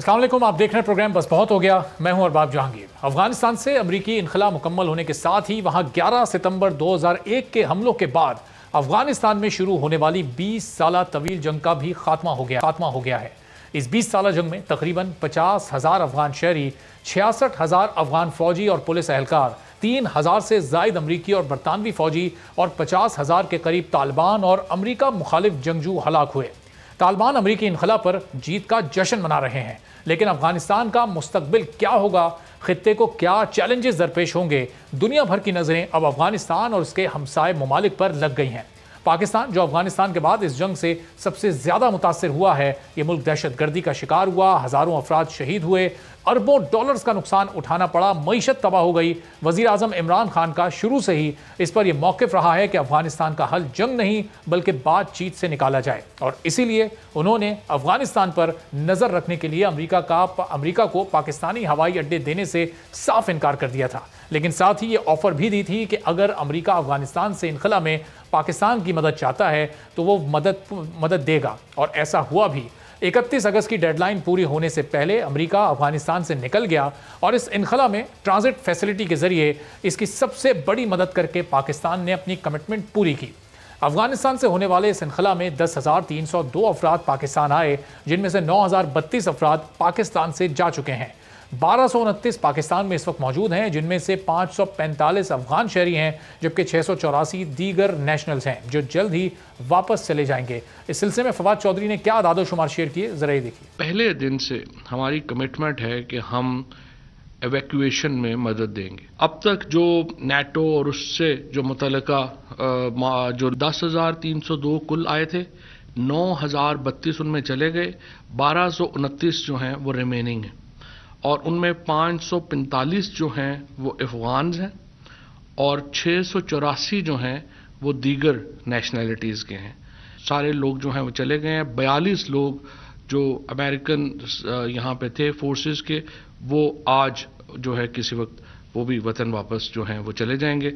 अस्सलाम वालेकुम, आप देख रहे हैं प्रोग्राम बस बहुत हो गया। मैं हूं अरबाब जहांगीर। अफगानिस्तान से अमरीकी इनखला मुकम्मल होने के साथ ही वहां 11 सितंबर 2001 के हमलों के बाद अफगानिस्तान में शुरू होने वाली 20 साल तवील जंग का भी खात्मा हो गया है। इस 20 साल जंग में तकरीबन 50,000 अफगान शहरी, 66,000 अफगान फौजी और पुलिस एहलकार, 3,000 से जायद अमरीकी और बरतानवी फौजी और 50,000 के करीब तालिबान और अमरीका मुखालिफ जंगजू हलाक हुए। तालिबान अमरीकी इनखला पर जीत का जश्न मना रहे हैं, लेकिन अफगानिस्तान का मुस्तकबिल क्या होगा, खित्ते को क्या चैलेंजेस दरपेश होंगे, दुनिया भर की नज़रें अब अफगानिस्तान और उसके हमसाय ममालिक पर लग गई हैं। पाकिस्तान, जो अफगानिस्तान के बाद इस जंग से सबसे ज़्यादा मुतासर हुआ है, ये मुल्क दहशतगर्दी का शिकार हुआ, हज़ारों अफराद शहीद हुए, अरबों डॉलर्स का नुकसान उठाना पड़ा, मईशत तबाह हो गई। वज़ीर आज़म इमरान खान का शुरू से ही इस पर यह मौक़िफ़ रहा है कि अफगानिस्तान का हल जंग नहीं बल्कि बातचीत से निकाला जाए, और इसीलिए उन्होंने अफगानिस्तान पर नज़र रखने के लिए अमरीका को पाकिस्तानी हवाई अड्डे देने से साफ इनकार कर दिया था। लेकिन साथ ही ये ऑफ़र भी दी थी कि अगर अमरीका अफगानिस्तान से इनखला में पाकिस्तान की मदद चाहता है तो वो मदद देगा, और ऐसा हुआ भी। 31 अगस्त की डेडलाइन पूरी होने से पहले अमेरिका अफगानिस्तान से निकल गया और इस इनखला में ट्रांजिट फैसिलिटी के जरिए इसकी सबसे बड़ी मदद करके पाकिस्तान ने अपनी कमिटमेंट पूरी की। अफगानिस्तान से होने वाले इस इनखला में 10,302 अफराद पाकिस्तान आए, जिनमें से 9,032 अफराद पाकिस्तान से जा चुके हैं। 1229 पाकिस्तान में इस वक्त मौजूद हैं, जिनमें से 545 अफगान शहरी हैं, जबकि 684 दीगर नेशनल्स हैं जो जल्द ही वापस चले जाएंगे। इस सिलसिले में फवाद चौधरी ने क्या आदाद शुमार शेयर किए, जरा ये देखिए। पहले दिन से हमारी कमिटमेंट है कि हम एवैक्यूएशन में मदद देंगे। अब तक जो नेटो और उससे जो मुतलका जो 10,302 कुल आए थे, 9,032 उनमें चले गए, 1,229 जो हैं वो रिमेनिंग हैं, और उनमें 545 जो हैं वो अफगान हैं और 684 जो हैं वो दीगर नेशनैलिटीज़ के हैं। सारे लोग जो हैं वो चले गए हैं। 42 लोग जो अमेरिकन यहाँ पे थे फोर्सेस के, वो आज जो है किसी वक्त वो भी वतन वापस जो हैं वो चले जाएंगे।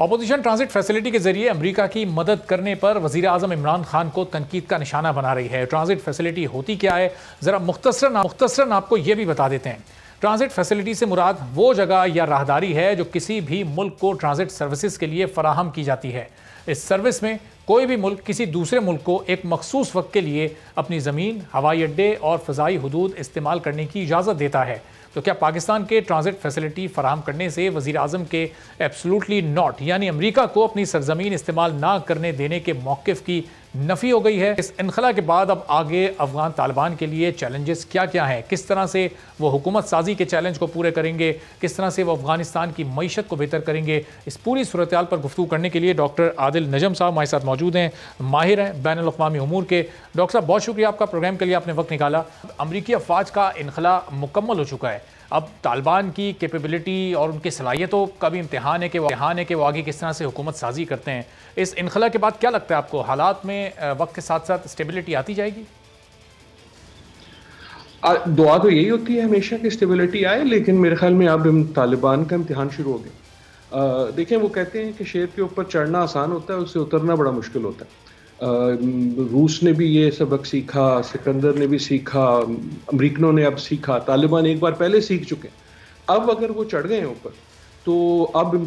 अपोजिशन ट्रांजिट फैसिलिटी के जरिए अमेरिका की मदद करने पर वज़ीर आज़म इमरान खान को तनकीद का निशाना बना रही है। ट्रांजिट फैसिलिटी होती क्या है, ज़रा मुख्तसरन आपको ये भी बता देते हैं। ट्रांजिट फैसिलिटी से मुराद वो जगह या राहदारी है जो किसी भी मुल्क को ट्रांजिट सर्विसेज के लिए फराहम की जाती है। इस सर्विस में कोई भी मुल्क किसी दूसरे मुल्क को एक मखसूस वक्त के लिए अपनी ज़मीन, हवाई अड्डे और फ़ज़ाई हदूद इस्तेमाल करने की इजाज़त देता है। तो क्या पाकिस्तान के ट्रांजिट फैसिलिटी फराहम करने से वज़ीर आज़म के एब्सोल्युटली नॉट, यानी अमेरिका को अपनी सरजमीन इस्तेमाल ना करने देने के मौक़िफ़ की नफ़ी हो गई है? इस इनखला के बाद अब आगे अफगान तालिबान के लिए चैलेंजेस क्या क्या हैं, किस तरह से वो हुकूमत साजी के चैलेंज को पूरे करेंगे, किस तरह से वो अफगानिस्तान की मईशत को बेहतर करेंगे, इस पूरी सूरत हाल पर गुफ्तगू करने के लिए डॉक्टर आदिल नजम साहब हमारे साथ मौजूद हैं, माहिर हैं बैनुल अक़वामी उमूर के। डॉक्टर साहब, बहुत शुक्रिया आपका, प्रोग्राम के लिए आपने वक्त निकाला। अमरीकी अफवाज का इनखला मुकम्मल हो चुका है, अब तालिबान की कैपेबिलिटी और उनकी सलाहियतों का भी इम्तिहान है कि वो आगे किस तरह से हुकूमत साजी करते हैं। इस इनखला के बाद क्या लगता है आपको, हालात में वक्त के साथ साथ स्टेबिलिटी आती जाएगी? दुआ तो यही होती है हमेशा कि स्टेबिलिटी आए, लेकिन मेरे ख्याल में अब तालिबान का इम्तिहान शुरू हो गया। देखें, वो कहते हैं कि शेर के ऊपर चढ़ना आसान होता है, उससे उतरना बड़ा मुश्किल होता है। रूस ने भी ये सबक सीखा, सिकंदर ने भी सीखा, अमरीकनों ने अब सीखा, तालिबान एक बार पहले सीख चुके। अब अगर वो चढ़ गए हैं ऊपर तो अब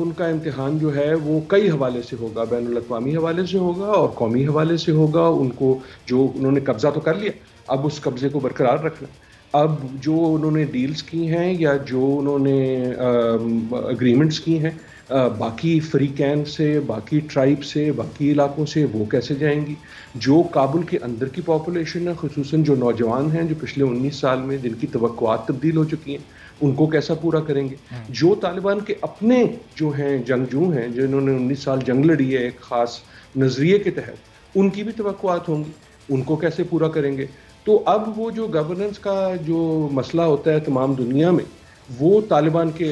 उनका इम्तिहान जो है वो कई हवाले से होगा, बैनुल अक़वामी हवाले से होगा और कौमी हवाले से होगा। उनको जो उन्होंने कब्ज़ा तो कर लिया, अब उस कब्ज़े को बरकरार रखना। अब जो उन्होंने डील्स की हैं या जो उन्होंने अग्रीमेंट्स की हैं बाकी फ्रीकैन से, बाकी ट्राइब से, बाकी इलाकों से, वो कैसे जाएंगी? जो काबुल के अंदर की पॉपुलेशन है, ख़ुसूसन जो नौजवान हैं जो पिछले 19 साल में जिनकी तवक्कुआत तब्दील हो चुकी हैं, उनको कैसा पूरा करेंगे? जो तालिबान के अपने जो हैं जंगजू हैं, जिन्होंने 19 साल जंग लड़ी है एक ख़ास नज़रिए के तहत, उनकी भी तवक्कुआत होंगी, उनको कैसे पूरा करेंगे? तो अब वो जो गवर्नेंस का जो मसला होता है तमाम दुनिया में, वो तालिबान के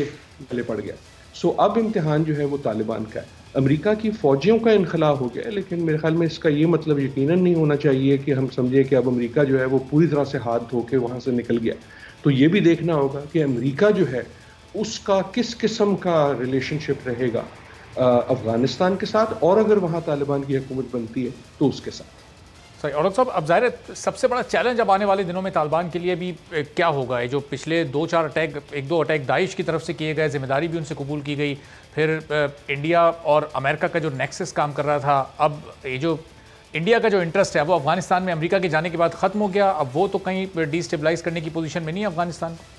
गले पड़ गया। सो अब इम्तिहान जो है वो तालिबान का है। अमेरिका की फ़ौजियों का इनखला हो गया, लेकिन मेरे ख्याल में इसका ये मतलब यकीनन नहीं होना चाहिए कि हम समझे कि अब अमेरिका जो है वो पूरी तरह से हाथ धो के वहाँ से निकल गया। तो ये भी देखना होगा कि अमेरिका जो है उसका किस किस्म का रिलेशनशिप रहेगा अफ़गानिस्तान के साथ, और अगर वहाँ तालिबान की हुकूमत बनती है तो उसके साथ। और साहब अब जाहिर है सबसे बड़ा चैलेंज अब आने वाले दिनों में तालिबान के लिए भी क्या होगा? ये जो पिछले दो चार अटैक, एक दो अटैक दाइश की तरफ से किए गए, जिम्मेदारी भी उनसे कबूल की गई, फिर इंडिया और अमेरिका का जो नेक्सस काम कर रहा था, अब ये जो इंडिया का जो इंटरेस्ट है वो अफगानिस्तान में अमेरिका के जाने के बाद ख़त्म हो गया, अब वो तो कहीं डिस्टेबलाइज करने की पोजिशन में नहीं है अफगानिस्तान को।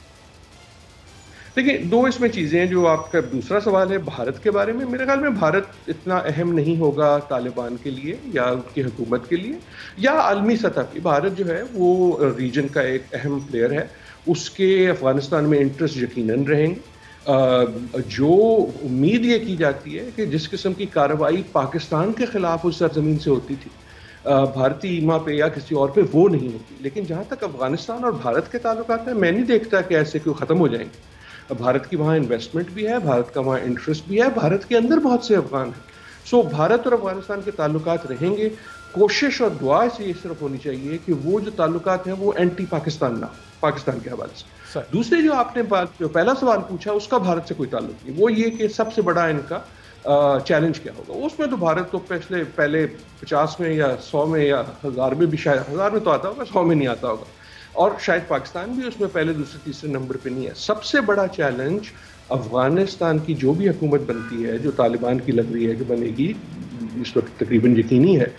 देखिए दो इसमें चीज़ें हैं। जो आपका दूसरा सवाल है भारत के बारे में, मेरे ख्याल में भारत इतना अहम नहीं होगा तालिबान के लिए या उनकी हुकूमत के लिए या आलमी सतह पर। भारत जो है वो रीजन का एक अहम प्लेयर है, उसके अफ़गानिस्तान में इंटरेस्ट यकीनन रहेंगे। जो उम्मीद ये की जाती है कि जिस किस्म की कार्रवाई पाकिस्तान के ख़िलाफ़ उस सरज़मीन से होती थी भारतीय ईमा पे या किसी और पे, वो नहीं होती। लेकिन जहाँ तक अफ़गानिस्तान और भारत के ताल्लुकात हैं, मैं नहीं देखता कि ऐसे क्यों ख़त्म हो जाएंगे। भारत की वहाँ इन्वेस्टमेंट भी है, भारत का वहाँ इंटरेस्ट भी है, भारत के अंदर बहुत से अफगान हैं। सो भारत और अफगानिस्तान के ताल्लुकात रहेंगे। कोशिश और दुआ से ये सिर्फ होनी चाहिए कि वो जो ताल्लुकात हैं वो एंटी पाकिस्तान ना, पाकिस्तान के हवाले से। दूसरी जो आपने बात, जो पहला सवाल पूछा, उसका भारत से कोई ताल्लुक नहीं। वो ये कि सबसे बड़ा इनका चैलेंज क्या होगा, उसमें तो भारत तो पहले 50 में या 100 में या 1000 में भी, शायद 1000 में तो आता होगा, 100 में नहीं आता होगा, और शायद पाकिस्तान भी उसमें पहले दूसरे तीसरे नंबर पे नहीं है। सबसे बड़ा चैलेंज अफगानिस्तान की जो भी हुकूमत बनती है, जो तालिबान की लग रही है कि बनेगी इस वक्त तकरीबन यकीनी है,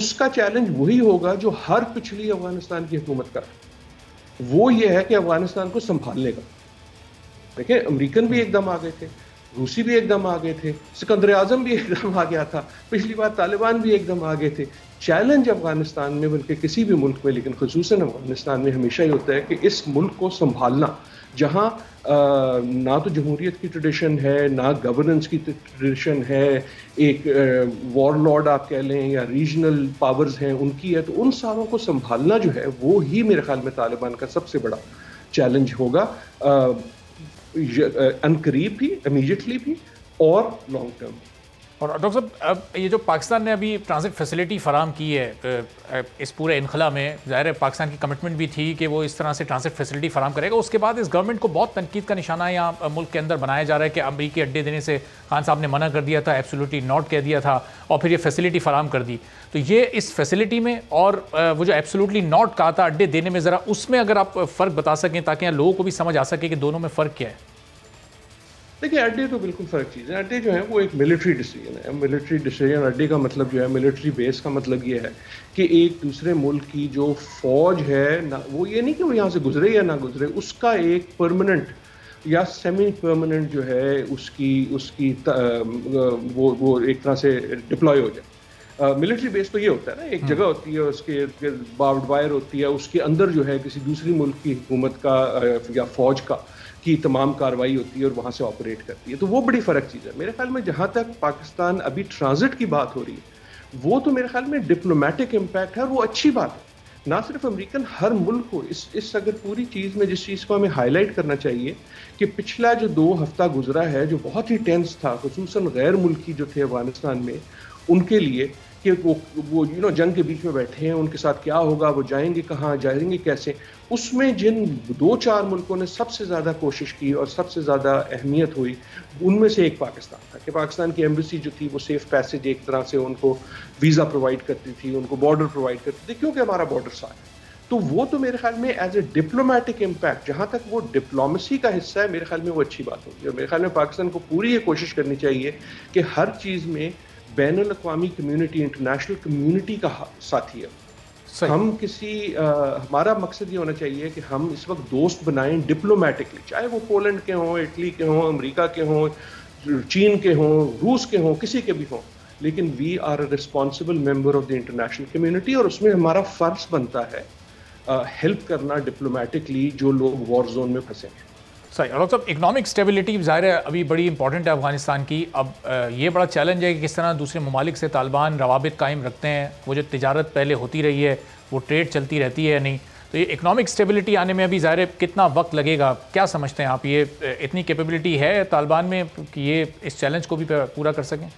उसका चैलेंज वही होगा जो हर पिछली अफगानिस्तान की हुकूमत का, वो ये है कि अफगानिस्तान को संभालने का। देखिए अमेरिकन भी एकदम आ गए थे, रूसी भी एकदम आ गए थे, सिकंदर आजम भी एकदम आ गया था, पिछली बार तालिबान भी एकदम आ गए थे। चैलेंज अफगानिस्तान में, बल्कि किसी भी मुल्क में, लेकिन खुसूसन अफगानिस्तान में हमेशा ही होता है कि इस मुल्क को संभालना, जहाँ ना तो जमहूरियत की ट्रेडिशन है, ना गवर्नेंस की ट्रेडिशन है, एक वॉरलॉर्ड आप कह लें या रीजनल पावर्स हैं उनकी है, तो उन सारों को संभालना जो है वो ही मेरे ख्याल में तालिबान का सबसे बड़ा चैलेंज होगा, अनकरीब भी, इमीडिएटली भी, और लॉन्ग टर्म। और डॉक्टर साहब अब ये जो पाकिस्तान ने अभी ट्रांजिट फैसिलिटी फराम की है इस पूरे इनखला में, जाहिर है पाकिस्तान की कमिटमेंट भी थी कि वो इस तरह से ट्रांजिट फैसिलिटी फराम करेगा, उसके बाद इस गवर्नमेंट को बहुत तनकीद का निशाना यहाँ मुल्क के अंदर बनाया जा रहा है कि अमरीकी अड्डे देने से खान साहब ने मना कर दिया था, एब्सोल्युटली नॉट कह दिया था, और फिर ये फैसिलिटी फराम कर दी। तो ये इस फैसिलिटी में और वो जो एब्सोल्युटली नॉट कहा था अड्डे देने में, ज़रा उसमें अगर आप फ़र्क बता सकें ताकि यहाँ लोगों को भी समझ आ सके कि दोनों में फ़र्क क्या है। देखिए अड्डे तो बिल्कुल फ़र्क चीज़ है। अड्डे जो है वो एक मिलिट्री डिसीजन है, मिलिट्री डिसीजन। अड्डे का मतलब जो है, मिलिट्री बेस का मतलब ये है कि एक दूसरे मुल्क की जो फौज है ना, वो ये नहीं कि वो यहाँ से गुजरे या ना गुजरे, उसका एक परमानेंट या सेमी परमानेंट जो है उसकी वो एक तरह से डिप्लॉय हो जाए। मिलिट्री बेस तो ये होता है ना, एक जगह होती है, उसके बाउंड वायर होती है, उसके अंदर जो है किसी दूसरी मुल्क की हुकूमत का या फौज का की तमाम कार्रवाई होती है और वहाँ से ऑपरेट करती है। तो वो बड़ी फ़र्क चीज़ है मेरे ख्याल में। जहाँ तक पाकिस्तान अभी ट्रांजिट की बात हो रही है, वो तो मेरे ख्याल में डिप्लोमेटिक इम्पैक्ट है, वो अच्छी बात है। ना सिर्फ अमेरिकन, हर मुल्क को इस अगर पूरी चीज़ में जिस चीज़ को हमें हाईलाइट करना चाहिए कि पिछला जो 2 हफ्ता गुजरा है जो बहुत ही टेंस था, खुसूसन गैर मुल्की जो थे अफगानिस्तान में, उनके लिए कि वो यू नो जंग के बीच में बैठे हैं, उनके साथ क्या होगा, वो जाएंगे कहाँ, जाएंगे कैसे, उसमें जिन 2-4 मुल्कों ने सबसे ज़्यादा कोशिश की और सबसे ज़्यादा अहमियत हुई, उनमें से एक पाकिस्तान था। कि पाकिस्तान की एम्बेसी जो थी वो सेफ पैसेज एक तरह से उनको वीज़ा प्रोवाइड करती थी, उनको बॉर्डर प्रोवाइड करती थी, क्योंकि हमारा बॉर्डर साथ है। तो वो तो मेरे ख्याल में एज ए डिप्लोमेटिक इम्पैक्ट, जहाँ तक वो डिप्लोमेसी का हिस्सा है, मेरे ख्याल में वो अच्छी बात होगी। और मेरे ख्याल में पाकिस्तान को पूरी ये कोशिश करनी चाहिए कि हर चीज़ में बैनुल अक़वामी कम्यूनिटी, इंटरनेशनल कम्यूनिटी का साथी है। हम हमारा मकसद ये होना चाहिए कि हम इस वक्त दोस्त बनाएं डिप्लोमेटिकली, चाहे वो पोलैंड के हों, इटली के हों, अमेरिका के हों, चीन के हों, रूस के हों, किसी के भी हों, लेकिन we are a responsible member of the international community. और उसमें हमारा फ़र्ज बनता है हेल्प करना डिप्लोमेटिकली जो लोग वॉर जोन में फंसे हैं। सही। और डॉक्टर साहब इकनॉमिक स्टेबिलिटी ज़ाहिर है अभी बड़ी इंपॉर्टेंट है अफगानिस्तान की। अब ये बड़ा चैलेंज है कि किस तरह दूसरे ममालिक से तालिबान रवाबित कायम रखते हैं, वो जो तिजारत पहले होती रही है वो ट्रेड चलती रहती है या नहीं। तो ये इकोनॉमिक स्टेबिलिटी आने में अभी ज़ाहिर कितना वक्त लगेगा, क्या समझते हैं आप? ये इतनी कैपेबिलिटी है तालिबान में कि ये इस चैलेंज को भी पूरा कर सकें?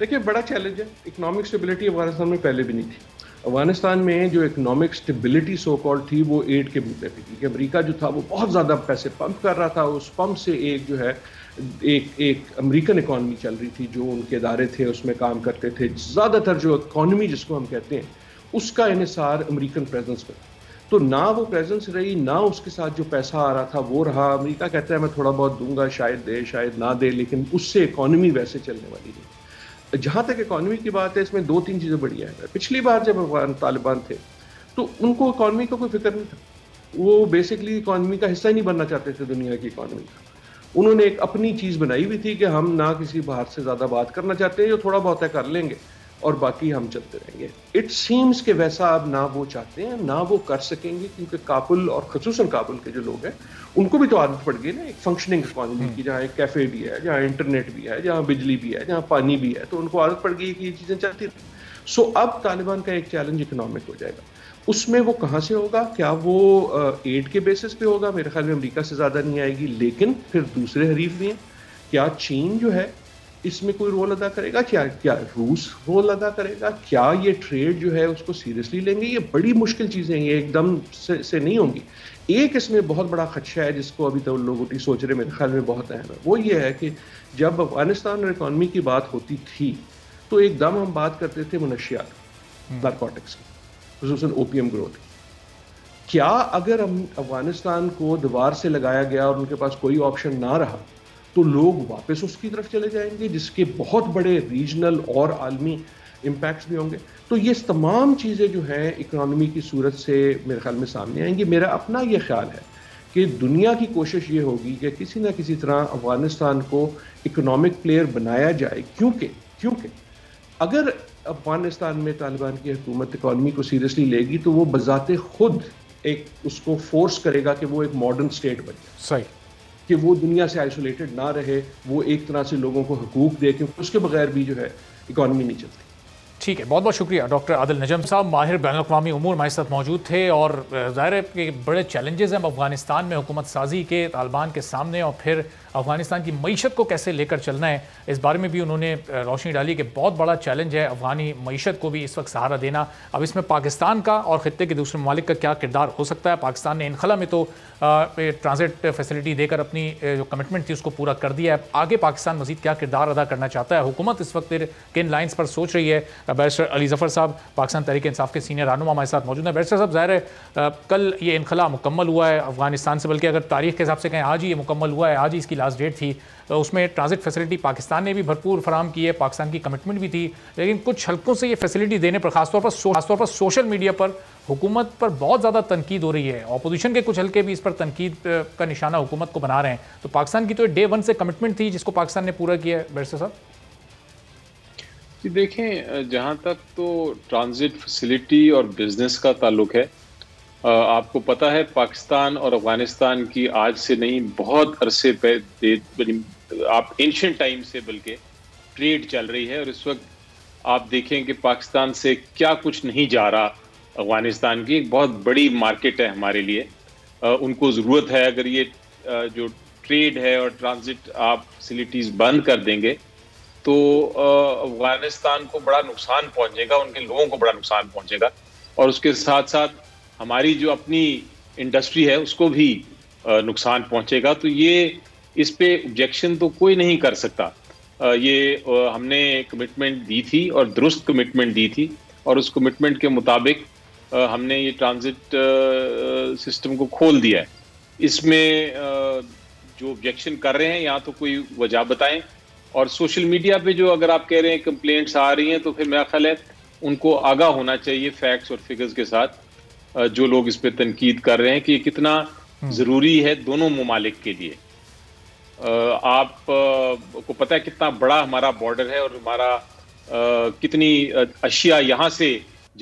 देखिए, बड़ा चैलेंज है। इकोनॉमिक स्टेबिलिटी अफगानिस्तान में पहले भी नहीं थी। अफगानिस्तान में जो इकोनॉमिक स्टेबिलिटी सो कॉल्ड थी वो एड के मुद्दे पे थी कि अमेरिका जो था वो बहुत ज़्यादा पैसे पंप कर रहा था, उस पंप से एक जो है एक अमेरिकन इकॉनमी चल रही थी, जो उनके अदारे थे उसमें काम करते थे। ज़्यादातर जो इकॉनमी जिसको हम कहते हैं उसका इन्हिसार अमेरिकन प्रेजेंस पर, तो ना वो प्रेजेंस रही ना उसके साथ जो पैसा आ रहा था वो रहा। अमेरिका कहता है मैं थोड़ा बहुत दूंगा, शायद दे शायद ना दे, लेकिन उससे इकॉनमी वैसे चलने वाली नहीं। जहाँ तक इकॉनमी की बात है, इसमें दो तीन चीज़ें बढ़िया है। पिछली बार जब अफगान तालिबान थे तो उनको इकॉनमी का कोई फिक्र नहीं था, वो बेसिकली इकॉनमी का हिस्सा ही नहीं बनना चाहते थे दुनिया की इकॉनमी का। उन्होंने एक अपनी चीज़ बनाई हुई थी कि हम ना किसी बाहर से ज़्यादा बात करना चाहते हैं, जो थोड़ा बहुत है कर लेंगे और बाकी हम चलते रहेंगे। इट सीम्स कि वैसा अब ना वो चाहते हैं ना वो कर सकेंगे, क्योंकि काबुल और ख़ुसूसन काबुल के जो लोग हैं उनको भी तो आदत पड़ गई ना एक फंक्शनिंग इकॉनमी की, जहाँ एक कैफ़े भी है, जहाँ इंटरनेट भी है, जहाँ बिजली भी है, जहाँ पानी भी है, तो उनको आदत पड़ गई कि ये चीज़ें चलती रहें। सो अब तालिबान का एक चैलेंज इकनॉमिक हो जाएगा। उसमें वो कहाँ से होगा, क्या वो एड के बेसिस पे होगा? मेरे ख्याल में अमरीका से ज़्यादा नहीं आएगी, लेकिन फिर दूसरे हरीफ भी हैं। क्या चीन जो है इसमें कोई रोल अदा करेगा? क्या रूस रोल अदा करेगा? क्या ये ट्रेड जो है उसको सीरियसली लेंगे? ये बड़ी मुश्किल चीज़ें हैं, ये एकदम से नहीं होंगी। एक इसमें बहुत बड़ा खदशा है जिसको अभी तक लोग उठी सोच रहे, मेरे ख्याल में बहुत अहम है, वो ये है कि जब अफगानिस्तान और इकॉनमी की बात होती थी तो एकदम हम बात करते थे मनशियात, नारकोटिक्स की, खुसूसन ओपीएम ग्रोथ की। क्या अगर हम अफगानिस्तान को दीवार से लगाया गया और उनके पास कोई ऑप्शन ना रहा तो लोग वापस उसकी तरफ चले जाएंगे, जिसके बहुत बड़े रीजनल और आलमी इम्पैक्ट्स भी होंगे। तो ये तमाम चीज़ें जो हैं इकॉनमी की सूरत से मेरे ख्याल में सामने आएंगी। मेरा अपना ये ख्याल है कि दुनिया की कोशिश ये होगी कि किसी ना किसी तरह अफगानिस्तान को इकनॉमिक प्लेयर बनाया जाए, क्योंकि अगर अफगानिस्तान में तालिबान की हुकूमत इकॉनमी को सीरियसली लेगी तो वो बजाते खुद एक उसको फोर्स करेगा कि वो एक मॉडर्न स्टेट बन जाए, सही कि वो दुनिया से आइसोलेटेड ना रहे, वो एक तरह से लोगों को हकूक दे, क्योंकि उसके बगैर भी जो है इकॉनमी नहीं चलती। ठीक है, बहुत बहुत शुक्रिया डॉक्टर आदिल नजम साहब, माहिर बैनुल-अक़वामी उमूर हमारे साथ मौजूद थे। और ज़ाहिर है कि बड़े चैलेंजेस हैं अफगानिस्तान में हुकूमत साजी के तालिबान के सामने, और फिर अफगानिस्तान की मीशत को कैसे लेकर चलना है इस बारे में भी उन्होंने रोशनी डाली कि बहुत बड़ा चैलेंज है अफगानी मीशत को भी इस वक्त सहारा देना। अब इसमें पाकिस्तान का और ख़त्े के दूसरे ममालिक का क्या किरदार हो सकता है? पाकिस्तान ने इनखला में तो ट्रांजिट फैसिलिटी देकर अपनी जो कमिटमेंट थी उसको पूरा कर दिया है, आगे पाकिस्तान मज़ीद क्या किरदार अदा करना चाहता है? हुकूमत इस वक्त किन लाइन्स पर सोच रही है? बैरिस्टर अली ज़फर साहब पाकिस्तान तहरीक इंसाफ के सीनियर रहनुमा हमारे साथ मौजूद हैं। बैरिस्टर साहब, ज़ाहिर है कल ये इनखला मुकम्मल हुआ है अफगानिस्तान से, बल्कि अगर तारीख़ के हिसाब से कहें आज ही ये मुकम्मल हुआ है, आज ही इसकी लास्ट डेट थी। उसमें ट्रांजिट फैसिलिटी पाकिस्तान ने भी भरपूर फराम की है, पाकिस्तान की कमिटमेंट भी थी, लेकिन कुछ हल्कों से ये फैसिलिटी देने पर खासतौर पर सोशल मीडिया पर हुकूमत पर बहुत ज़्यादा तनकीद हो रही है। अपोजिशन के कुछ हल्के भी इस पर तनकीद का निशाना हुकूमत को बना रहे हैं। तो पाकिस्तान की तो डे वन से कमिटमेंट थी जिसको पाकिस्तान ने पूरा किया है। बैरिस्टर साहब कि देखें, जहाँ तक तो ट्रांजिट फैसिलिटी और बिज़नेस का ताल्लुक है, आपको पता है पाकिस्तान और अफ़गानिस्तान की आज से नहीं बहुत अरसे पहले आप एंशिएंट टाइम से बल्कि ट्रेड चल रही है। और इस वक्त आप देखें कि पाकिस्तान से क्या कुछ नहीं जा रहा अफ़गानिस्तान की, एक बहुत बड़ी मार्केट है हमारे लिए। उनको ज़रूरत है, अगर ये जो ट्रेड है और ट्रांजिट आप फैसिलिटीज़ बंद कर देंगे तो अफगानिस्तान को बड़ा नुकसान पहुंचेगा, उनके लोगों को बड़ा नुकसान पहुंचेगा, और उसके साथ साथ हमारी जो अपनी इंडस्ट्री है उसको भी नुकसान पहुंचेगा। तो ये इस पे ऑब्जेक्शन तो कोई नहीं कर सकता। ये हमने कमिटमेंट दी थी और दुरुस्त कमिटमेंट दी थी, और उस कमिटमेंट के मुताबिक हमने ये ट्रांजिट सिस्टम को खोल दिया है। इसमें जो ऑब्जेक्शन कर रहे हैं या तो कोई वजह बताएं, और सोशल मीडिया पे जो अगर आप कह रहे हैं कंप्लेंट्स आ रही हैं तो फिर मेरा ख्याल है उनको आगाह होना चाहिए फैक्ट्स और फिगर्स के साथ, जो लोग इस पे तनकीद कर रहे हैं कि ये कितना ज़रूरी है दोनों ममालिक के लिए। आप को पता है कितना बड़ा हमारा बॉर्डर है और हमारा कितनी अशिया यहाँ से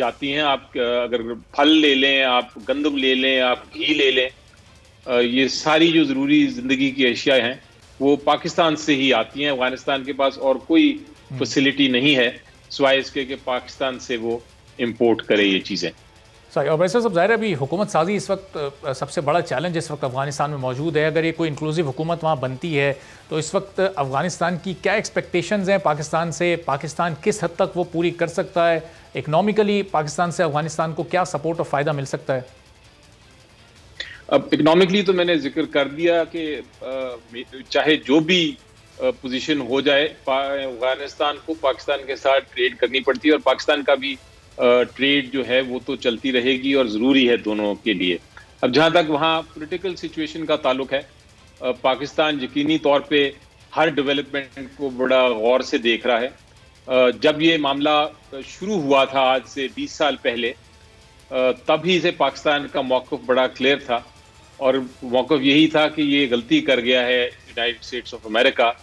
जाती हैं। आप अगर फल ले लें, आप गंदम ले लें, आप घी ले लें, ये सारी जो ज़रूरी ज़िंदगी की अशिया हैं वो पाकिस्तान से ही आती हैं। अफगानिस्तान के पास और कोई फैसिलिटी नहीं है सिवाय इसके कि पाकिस्तान से वो इंपोर्ट करे ये चीज़ें। सही। और बैरिस्टर साहब, ज़ाहिर है अभी हुकूमत साजी इस वक्त सबसे बड़ा चैलेंज इस वक्त अफगानिस्तान में मौजूद है। अगर ये कोई इंक्लूसिव हुकूमत वहाँ बनती है तो इस वक्त अफगानिस्तान की क्या एक्सपेक्टेशंस हैं पाकिस्तान से? पाकिस्तान किस हद तक वो पूरी कर सकता है? इकनॉमिकली पाकिस्तान से अफगानिस्तान को क्या सपोर्ट और फ़ायदा मिल सकता है? अब इकनॉमिकली तो मैंने जिक्र कर दिया कि चाहे जो भी पोजीशन हो जाए, अफगानिस्तान को पाकिस्तान के साथ ट्रेड करनी पड़ती है और पाकिस्तान का भी ट्रेड जो है वो तो चलती रहेगी और ज़रूरी है दोनों के लिए। अब जहाँ तक वहाँ पॉलिटिकल सिचुएशन का ताल्लुक है, पाकिस्तान यकीनी तौर पे हर डेवलपमेंट को बड़ा गौर से देख रहा है। जब ये मामला शुरू हुआ था आज से 20 साल पहले, तभी से पाकिस्तान का मौक़िफ़ बड़ा क्लियर था और मौक़िफ़ यही था कि ये गलती कर गया है यूनाइटेड स्टेट्स ऑफ अमेरिका।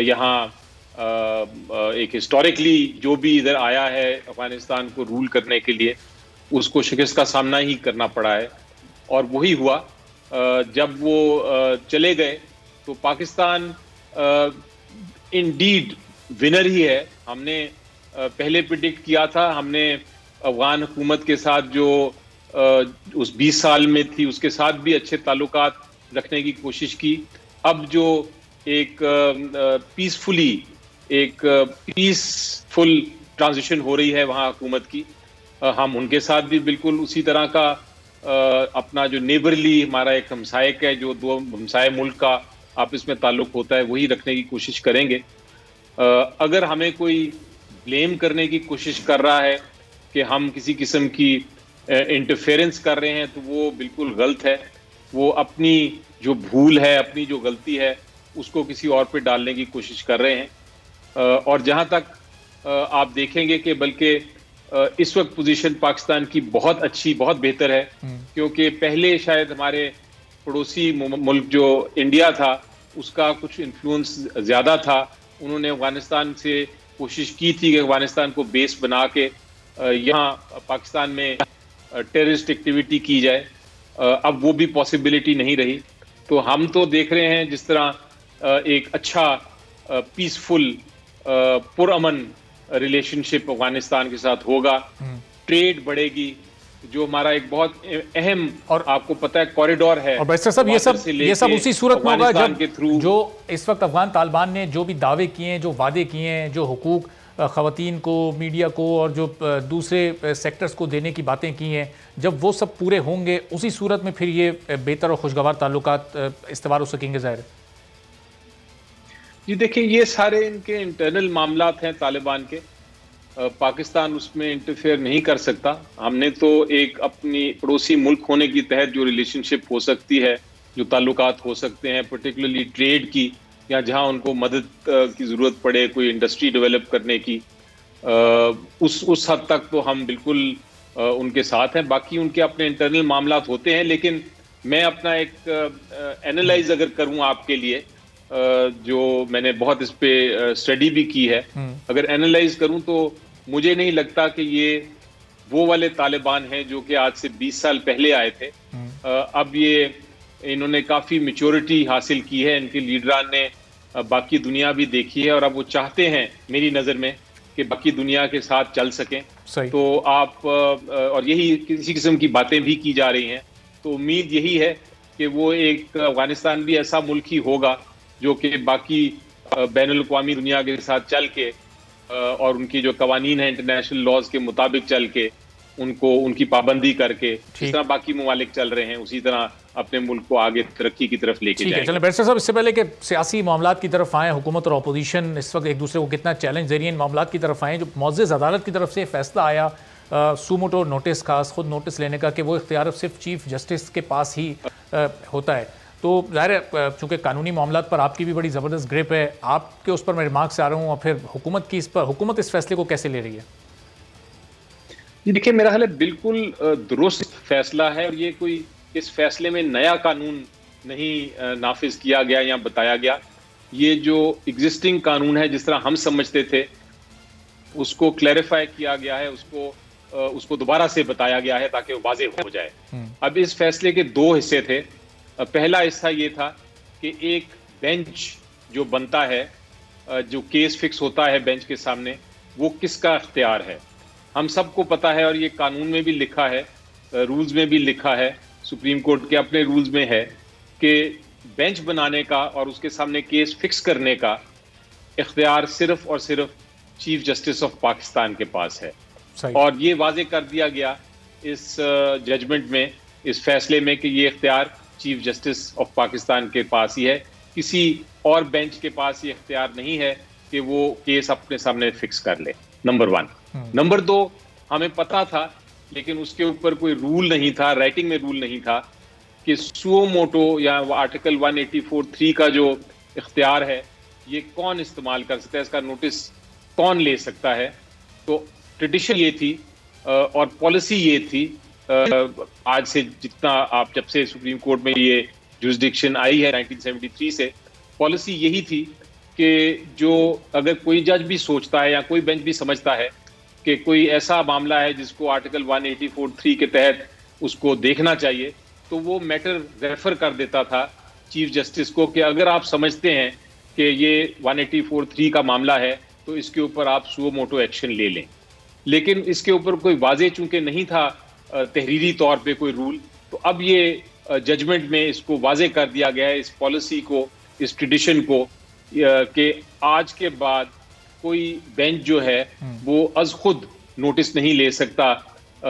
यहाँ एक हिस्टोरिकली जो भी इधर आया है अफगानिस्तान को रूल करने के लिए, उसको शिकस्त का सामना ही करना पड़ा है और वही हुआ। जब वो चले गए तो पाकिस्तान इंडीड विनर ही है। हमने पहले प्रिडिक्ट किया था, हमने अफगान हुकूमत के साथ जो उस 20 साल में थी उसके साथ भी अच्छे ताल्लुकात रखने की कोशिश की। अब जो एक पीसफुली एक पीसफुल ट्रांजिशन हो रही है वहाँ हुकूमत की, हम उनके साथ भी बिल्कुल उसी तरह का अपना जो नेबरली हमारा एक हमसायक है, जो दो हमसाय मुल्क का आपस में ताल्लुक होता है, वही रखने की कोशिश करेंगे। अगर हमें कोई ब्लेम करने की कोशिश कर रहा है कि हम किसी किस्म की इंटरफेरेंस कर रहे हैं तो वो बिल्कुल गलत है। वो अपनी जो भूल है, अपनी जो गलती है, उसको किसी और पे डालने की कोशिश कर रहे हैं। और जहाँ तक आप देखेंगे कि बल्कि इस वक्त पोजीशन पाकिस्तान की बहुत अच्छी, बहुत बेहतर है, क्योंकि पहले शायद हमारे पड़ोसी मुल्क जो इंडिया था उसका कुछ इन्फ्लुएंस ज़्यादा था। उन्होंने अफगानिस्तान से कोशिश की थी कि अफगानिस्तान को बेस बना के यहाँ पाकिस्तान में टेररिस्ट एक्टिविटी की जाए। अब वो भी पॉसिबिलिटी नहीं रही। तो हम तो देख रहे हैं जिस तरह एक अच्छा पीसफुल पुरअमन रिलेशनशिप अफगानिस्तान के साथ होगा, ट्रेड बढ़ेगी, जो हमारा एक बहुत अहम और आपको पता है कॉरिडोर है। और बैरिस्टर साहब, ये सब उसी सूरत में होगा जब जो इस वक्त अफगान तालिबान ने जो भी दावे किए हैं, जो वादे किए हैं, जो हुकूक ख़वातीन को, मीडिया को और जो दूसरे सेक्टर्स को देने की बातें की हैं, जब वो सब पूरे होंगे उसी सूरत में फिर ये बेहतर और खुशगवार ताल्लुकात इस्तेवार हो सकेंगे। ज़ाहिर जी, देखिए ये सारे इनके इंटरनल मामलात हैं तालिबान के, पाकिस्तान उसमें इंटरफेयर नहीं कर सकता। हमने तो एक अपनी पड़ोसी मुल्क होने की तहत जो रिलेशनशिप हो सकती है, जो ताल्लुकात हो सकते हैं, पर्टिकुलरली ट्रेड की, या जहाँ उनको मदद की ज़रूरत पड़े कोई इंडस्ट्री डेवलप करने की, उस हद तक तो हम बिल्कुल उनके साथ हैं। बाकी उनके अपने इंटरनल मामलात होते हैं, लेकिन मैं अपना एक एनालाइज अगर करूँ आपके लिए, जो मैंने बहुत इस पे स्टडी भी की है, अगर एनालाइज करूँ तो मुझे नहीं लगता कि ये वो वाले तालिबान हैं जो कि आज से 20 साल पहले आए थे। अब ये इन्होंने काफ़ी मेच्योरिटी हासिल की है, इनके लीडरान ने बाकी दुनिया भी देखी है और अब वो चाहते हैं मेरी नज़र में कि बाकी दुनिया के साथ चल सकें। तो आप और यही किसी किस्म की बातें भी की जा रही हैं, तो उम्मीद यही है कि वो एक अफगानिस्तान भी ऐसा मुल्क ही होगा जो कि बाकी बैनुल अक़वामी दुनिया के साथ चल के और उनकी जो कवानीन है इंटरनेशनल लॉज के मुताबिक चल के उनको उनकी पाबंदी करके जिस तरह बाकी मुमालिक चल रहे हैं उसी तरह अपने मुल्क को आगे तरक्की की तरफ लेके जाएंगे। चलिए बैरिस्टर साहब, इससे पहले कि सियासी मामलों की तरफ आएँ, हुकूमत और अपोजिशन इस वक्त एक दूसरे को कितना चैलेंज दे रही है, इन मामलों की तरफ आएँ। जो मौजज़ अदालत की तरफ से फैसला आया सूमोटो नोटिस का, खुद नोटिस लेने का, कि वो इख्तियार सिर्फ चीफ जस्टिस के पास ही होता है, तो ज़ाहिर है चूँकि कानूनी मामलों पर आपकी भी बड़ी ज़बरदस्त ग्रिप है, आपके उस पर मैं रिमार्क्स आ रहा हूँ और फिर हुकूमत की इस पर, हुकूमत इस फैसले को कैसे ले रही है? जी देखिए, मेरा ख्याल है बिल्कुल दुरुस्त फैसला है और ये कोई इस फैसले में नया कानून नहीं नाफिज किया गया या बताया गया। ये जो एग्जिस्टिंग कानून है जिस तरह हम समझते थे उसको क्लैरिफाई किया गया है, उसको दोबारा से बताया गया है ताकि वो वाजे हो जाए। अब इस फैसले के दो हिस्से थे। पहला हिस्सा ये था कि एक बेंच जो बनता है, जो केस फिक्स होता है बेंच के सामने, वो किसका इख्तियार है। हम सबको पता है और ये कानून में भी लिखा है रूल्स में भी लिखा है, सुप्रीम कोर्ट के अपने रूल्स में है कि बेंच बनाने का और उसके सामने केस फिक्स करने का इख्तियार सिर्फ और सिर्फ चीफ जस्टिस ऑफ पाकिस्तान के पास है। और ये वाजे कर दिया गया इस जजमेंट में, इस फैसले में कि ये इख्तियार चीफ जस्टिस ऑफ पाकिस्तान के पास ही है, किसी और बेंच के पास ये इख्तियार नहीं है कि वो केस अपने सामने फिक्स कर ले। नंबर 1। नंबर 2, हमें पता था लेकिन उसके ऊपर कोई रूल नहीं था, राइटिंग में रूल नहीं था कि सुओ मोटो या आर्टिकल 184(3) का जो इख्तियार है ये कौन इस्तेमाल कर सकता है, इसका नोटिस कौन ले सकता है। तो ट्रेडिशन ये थी और पॉलिसी ये थी, आज से जितना आप जब से सुप्रीम कोर्ट में ये जुरिसडिक्शन आई है 1973 से, पॉलिसी यही थी कि जो अगर कोई जज भी सोचता है या कोई बेंच भी समझता है कि कोई ऐसा मामला है जिसको आर्टिकल 184(3) के तहत उसको देखना चाहिए, तो वो मैटर रेफर कर देता था चीफ जस्टिस को कि अगर आप समझते हैं कि ये 184(3) का मामला है तो इसके ऊपर आप सुओ मोटो एक्शन ले लें। लेकिन इसके ऊपर कोई वाजे चूंकि नहीं था तहरीरी तौर पे कोई रूल, तो अब ये जजमेंट में इसको वाजे कर दिया गया है, इस पॉलिसी को, इस ट्रेडिशन को, कि आज के बाद कोई बेंच जो है वो अज खुद नोटिस नहीं ले सकता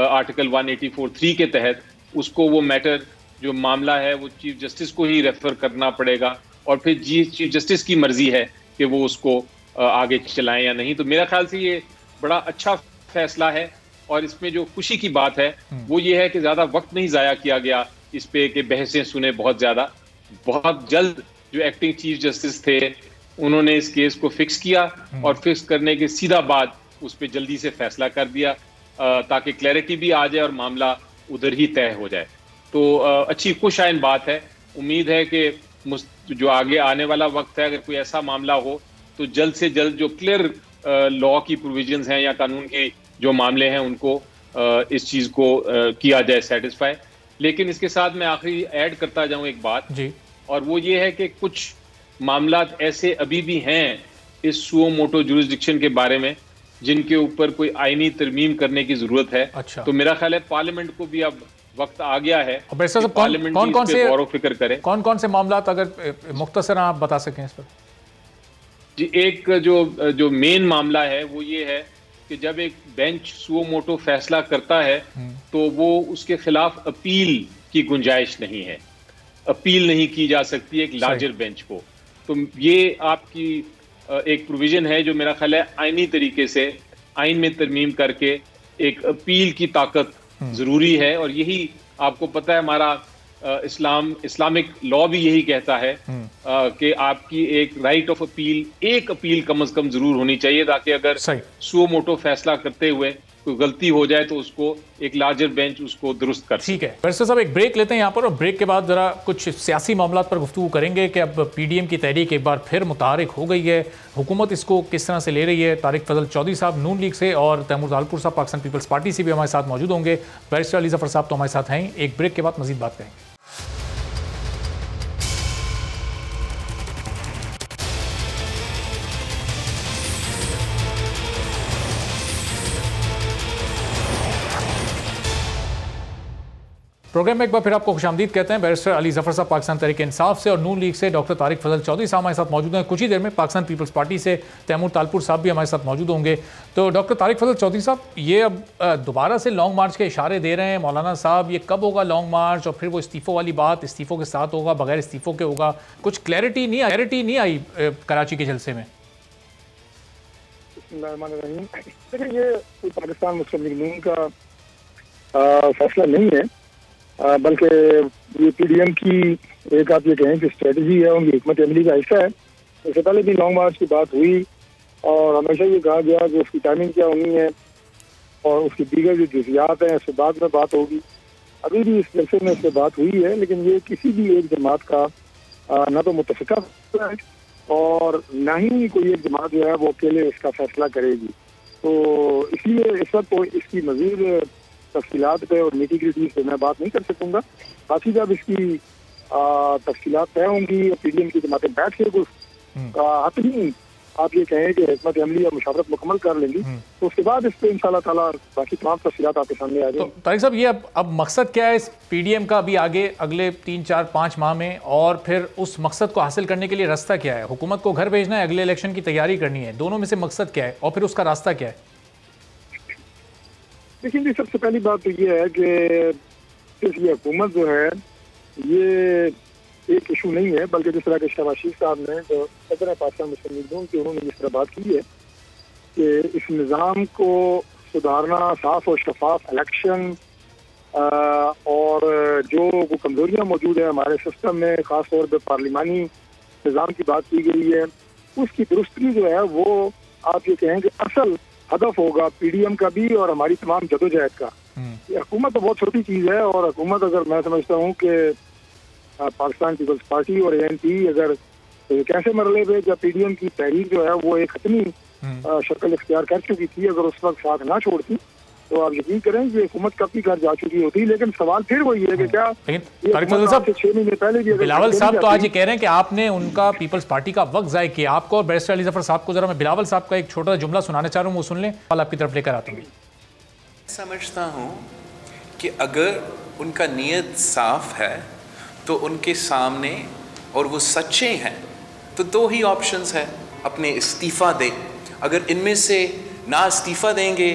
आर्टिकल 184(3) के तहत, उसको वो मैटर जो मामला है वो चीफ जस्टिस को ही रेफर करना पड़ेगा और फिर चीफ जस्टिस की मर्जी है कि वो उसको आगे चलाएं या नहीं। तो मेरा ख्याल से ये बड़ा अच्छा फैसला है और इसमें जो खुशी की बात है वो ये है कि ज़्यादा वक्त नहीं ज़ाया किया गया इस पे कि बहसें सुने बहुत ज़्यादा। बहुत जल्द जो एक्टिंग चीफ जस्टिस थे उन्होंने इस केस को फिक्स किया और फिक्स करने के सीधा बाद उस पर जल्दी से फैसला कर दिया ताकि क्लैरिटी भी आ जाए और मामला उधर ही तय हो जाए। तो अच्छी खुशआइन बात है। उम्मीद है कि जो आगे आने वाला वक्त है, अगर कोई ऐसा मामला हो तो जल्द से जल्द जो क्लियर लॉ की प्रोविजंस हैं या कानून के जो मामले हैं उनको इस चीज़ को किया जाए सेटिस्फाई। लेकिन इसके साथ मैं आखिरी ऐड करता जाऊं एक बात जी, और वो ये है कि कुछ मामला ऐसे अभी भी हैं इस सुओ मोटो जुरिसडिक्शन के बारे में जिनके ऊपर कोई आईनी तरमीम करने की जरूरत है। अच्छा। तो मेरा ख्याल है पार्लियामेंट को भी अब वक्त आ गया है, पार्लियामेंट गौर फिक्र करे कौन कौन से मामला, अगर मुख्तसर आप बता सकें इस पर। जी, एक जो मेन मामला है वो ये है कि जब एक बेंच सुओ मोटो फैसला करता है तो वो उसके खिलाफ अपील की गुंजाइश नहीं है, अपील नहीं की जा सकती एक लार्जर बेंच को। तो ये आपकी एक प्रोविजन है जो मेरा ख्याल है आईनी तरीके से आइन में तरमीम करके एक अपील की ताकत जरूरी है। और यही आपको पता है हमारा इस्लामिक लॉ भी यही कहता है कि आपकी एक राइट ऑफ अपील, एक अपील कम से कम जरूर होनी चाहिए ताकि अगर सुओ मोटो फैसला करते हुए कोई गलती हो जाए तो उसको एक लार्जर बेंच उसको दुरुस्त कर। ठीक है बैरिस्टर साहब, एक ब्रेक लेते हैं यहाँ पर और ब्रेक के बाद जरा कुछ सियासी मामला पर गुफ्तगू करेंगे कि अब पीडीएम की तहरीक एक बार फिर मुतहरक हो गई है, हुकूमत इसको किस तरह से ले रही है। तारिक फजल चौधरी साहब नून लीग से और तैमूर तालपुर साहब पाकिस्तान पीपल्स पार्टी से भी हमारे साथ मौजूद होंगे। बैरिस्टर अली ज़फर साहब तो हमारे साथ हैं। एक ब्रेक के बाद मजीद बात करेंगे। प्रोग्राम में एक बार फिर आपको खुशामदीद कहते हैं। बैरिस्टर अली ज़फर साहब पाकिस्तान तहरीक इंसाफ से और नून लीग से डॉक्टर तारिक फजल चौधरी साहब हमारे साथ मौजूद हैं। कुछ ही देर में पाकिस्तान पीपल्स पार्टी से तैमूर तालपुर साहब भी हमारे साथ मौजूद होंगे। तो डॉक्टर तारिक फजल चौधरी साहब, ये अब दोबारा से लॉन्ग मार्च के इशारे दे रहे हैं मौलाना साहब, ये कब होगा लॉन्ग मार्च और फिर वो इस्तीफ़ों वाली बात, इस्तीफ़ों के साथ होगा बगैर इस्तीफ़ों के होगा, कुछ क्लैरिटी नहीं आई कराची के जलसे में। ये पाकिस्तान मुस्लिम लीग का फैसला नहीं है बल्कि ये पीडीएम की एक आप ये कहें कि स्ट्रेटजी है, उनकी हुकूमत अमली का हिस्सा है। इससे पहले भी लॉन्ग मार्च की बात हुई और हमेशा ये कहा गया कि उसकी टाइमिंग क्या होनी है और उसकी दीगर जो जुजियात हैं उससे बाद में बात होगी। अभी भी इस जलसे में उससे बात हुई है लेकिन ये किसी भी एक जमात का ना तो मुतफ़िका है और ना ही कोई एक जमात जो है वो अकेले इसका फैसला करेगी। तो इसलिए इस वक्त तो इसकी मज़ीद तफसीलात पे और नीटी-ग्रिटी पे मैं बात नहीं कर सकूंगा। बाकी जब इसकी तफसीलात तय होंगी, पीडीएम की जमातें बैठ के कुछ हतमी आप ये कहें कि हमत अमली या मुशावरत मुकम्मल कर लेंगी तो उसके बाद इस पर इंशाल्लाह ताला बाकी तमाम तफसीलात आपके सामने आ जाएगी। तो तारिक साहब, ये अब मकसद क्या है इस पीडीएम का अभी आगे अगले 3-4-5 माह में, और फिर उस मकसद को हासिल करने के लिए रास्ता क्या है? हुकूमत को घर भेजना है, अगले इलेक्शन की तैयारी करनी है, दोनों में से मकसद क्या है और फिर उसका रास्ता क्या है? लेकिन जी सबसे पहली बात तो ये है कि ये हुकूमत जो है ये एक इशू नहीं है, बल्कि जिस तरह के शबाशीर साहब ने जो सदर है पाकिस्तान मुस्लिम लीग की, उन्होंने जिस तरह बात की है कि इस निज़ाम को सुधारना, साफ और शफाफ इलेक्शन और जो वो कमजोरियाँ मौजूद हैं हमारे सिस्टम में, ख़ास तौर पर पार्लिमानी निज़ाम की बात की गई है, उसकी दुरुस्ती जो है वो आप ये कहें कि असल हदफ होगा पीडीएम का भी और हमारी तमाम जदोजहद का। हुकूमत तो बहुत छोटी चीज़ है और हुकूमत अगर मैं समझता हूँ कि पाकिस्तान पीपल्स पार्टी और ANP अगर कैसे मरले पे जब PDM की तहरीर जो है वो एक खत्मी शक्ल इख्तियार कर चुकी थी, अगर उस वक्त साथ ना छोड़ती तो आप यकीन करें कि हुकूमत कब की घर जा चुकी होती। लेकिन सवाल फिर वही है कि क्या साहब 6 महीने पहले भी बिलावल साहब तो आज ये कह रहे हैं कि आपने उनका पीपल्स पार्टी का वक्त ज़ाया किया। आपको और बैरिस्टर अली ज़फर साहब को जरा मैं बिलावल साहब का एक छोटा जुमला सुनाना चाह रहा हूँ, वो सुन लें, सवाल आपकी तरफ लेकर आते हैं। समझता हूँ कि अगर उनका नीयत साफ है तो उनके सामने और वो सच्चे हैं तो 2 ही ऑप्शंस हैं, अपने इस्तीफ़ा दें। अगर इनमें से ना इस्तीफ़ा देंगे,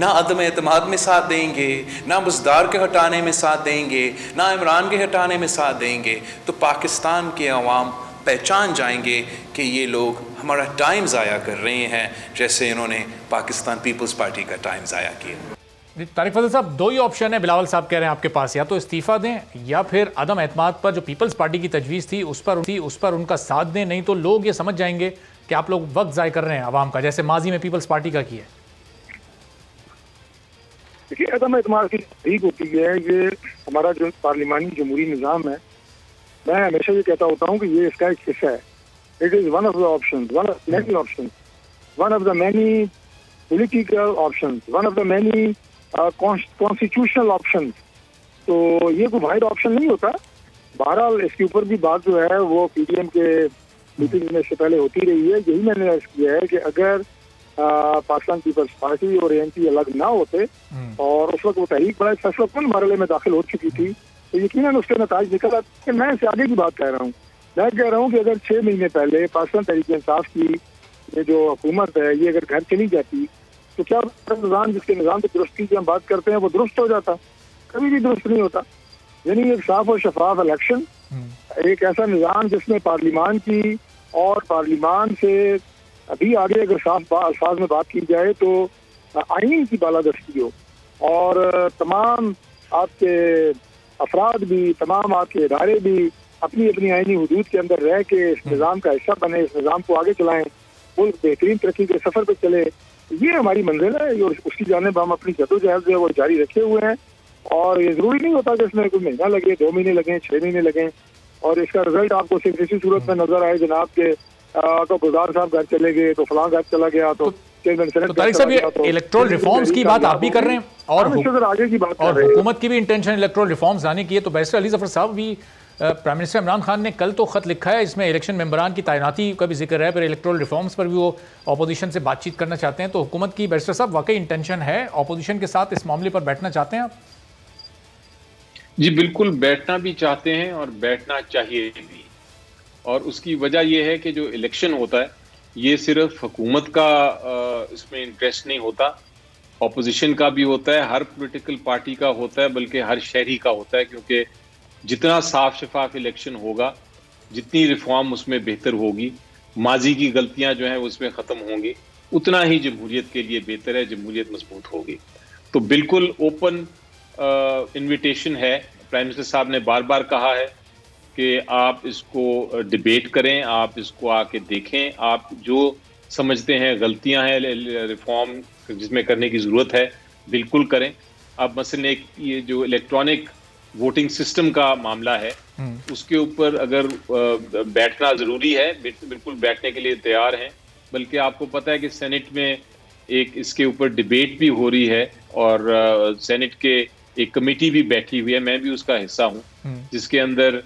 ना अदम एतमाद में साथ देंगे, ना बुज़दार के हटाने में साथ देंगे, ना इमरान के हटाने में साथ देंगे, तो पाकिस्तान के अवाम पहचान जाएंगे कि ये लोग हमारा टाइम ज़ाया कर रहे हैं, जैसे इन्होंने पाकिस्तान पीपल्स पार्टी का टाइम ज़ाया किया। तारिक फजल साहब, 2 ही ऑप्शन है बिलावल साहब कह रहे हैं आपके पास, या तो इस्तीफ़ा दें या फिर अदम एतमाद पर जो पीपल्स पार्टी की तजवीज़ थी उस पर उनका साथ दें, नहीं तो लोग ये समझ जाएंगे कि आप लोग वक्त ज़ाया कर रहे हैं आवाम का, जैसे माजी में पीपल्स पार्टी का किया है। देखिए, अदम एतमाद की तहरीक होती है, ये हमारा जो पार्लिमानी जमहूरी निज़ाम है, मैं हमेशा ये कहता होता हूँ कि ये इसका एक हिस्सा है। It is one of the option, one of the many political option, one of the many constitutional option. तो ये कोई वाइड ऑप्शन नहीं होता। बहरहाल इसके ऊपर भी बात जो है वो पीडीएम के मीटिंग में से पहले होती रही है। यही मैंने अर्ज किया है कि अगर पाकिस्तान पीपल्स पार्टी और ANP अलग ना होते और उस वक्त वो तहरीक बड़ा फैसलाकुन मरहले में दाखिल हो चुकी थी तो यकीनन उसके नतीजे निकल आते। मैं इससे आगे की बात कह रहा हूँ, मैं कह रहा हूँ कि अगर 6 महीने पहले पाकिस्तान तहरीक इंसाफ की जो हुकूमत है ये अगर घर चली जाती तो क्या निज़ाम, जिसके निज़ाम की दुरुस्ती की हम बात करते हैं, वो दुरुस्त हो जाता? कभी भी दुरुस्त नहीं होता। यानी एक साफ और शफाफ इलेक्शन, एक ऐसा निज़ाम जिसमें पार्लिमान की और पार्लिमान से अभी आगे अगर साफ अल्फाज में बात की जाए तो आइन की बालादस्ती हो और तमाम आपके अफराद भी, तमाम आपके इदारे भी अपनी अपनी आइनी हदूद के अंदर रह के इस निज़ाम का हिस्सा बने, इस निज़ाम को आगे चलाएँ, मुल्क बेहतरीन तरक्की के सफ़र पर चले। ये हमारी मंजिल है और उसकी जानिब हम अपनी जदोजहद जो है वो जारी रखे हुए हैं। और ये ज़रूरी नहीं होता कि इसमें कोई महीना लगे, 2 महीने लगें, 6 महीने लगें और इसका रिजल्ट आपको सिर्फ इसी सूरत में नजर आए जनाब के तो गुजार साहब घर चले गए, तो फलां घर चला गया, तो तारिक साहब ये इलेक्ट्रोल रिफॉर्म्स की बात आप भी कर रहे हैं और आगे की बात और हुकूमत की भी इंटेंशन इलेक्ट्रोल रिफॉर्म्स लाने की है। तो बैरिस्टर अली ज़फर साहब भी, प्राइम मिनिस्टर इमरान खान ने कल तो ख़त लिखा है, इसमें इलेक्शन मेंबरान की तैनाती का भी जिक्र है, फिर इलेक्ट्रल रिफॉर्म्स पर भी वो अपोजिशन से बातचीत करना चाहते हैं। तो हुकूमत की बैरिस्टर साहब वाकई इंटेंशन है अपोजिशन के साथ इस मामले पर बैठना चाहते हैं आप? जी बिल्कुल, बैठना भी चाहते हैं और बैठना चाहिए भी। और उसकी वजह यह है कि जो इलेक्शन होता है ये सिर्फ हुकूमत का इसमें इंटरेस्ट नहीं होता, अपोजिशन का भी होता है, हर पोलिटिकल पार्टी का होता है, बल्कि हर शहरी का होता है। क्योंकि जितना साफ शफाफ इलेक्शन होगा, जितनी रिफॉर्म उसमें बेहतर होगी, माजी की गलतियां जो हैं उसमें ख़त्म होंगी, उतना ही जमहूरियत के लिए बेहतर है, जमहूरियत मजबूत होगी। तो बिल्कुल ओपन इन्विटेशन है। प्राइम मिनिस्टर साहब ने बार बार कहा है कि आप इसको डिबेट करें, आप इसको आके देखें, आप जो समझते हैं गलतियां हैं रिफॉर्म जिसमें करने की ज़रूरत है बिल्कुल करें। अब मसलन एक ये जो इलेक्ट्रॉनिक वोटिंग सिस्टम का मामला है उसके ऊपर अगर बैठना ज़रूरी है, बिल्कुल बैठने के लिए तैयार हैं। बल्कि आपको पता है कि सेनेट में एक इसके ऊपर डिबेट भी हो रही है और सेनेट के एक कमेटी भी बैठी हुई है, मैं भी उसका हिस्सा हूँ, जिसके अंदर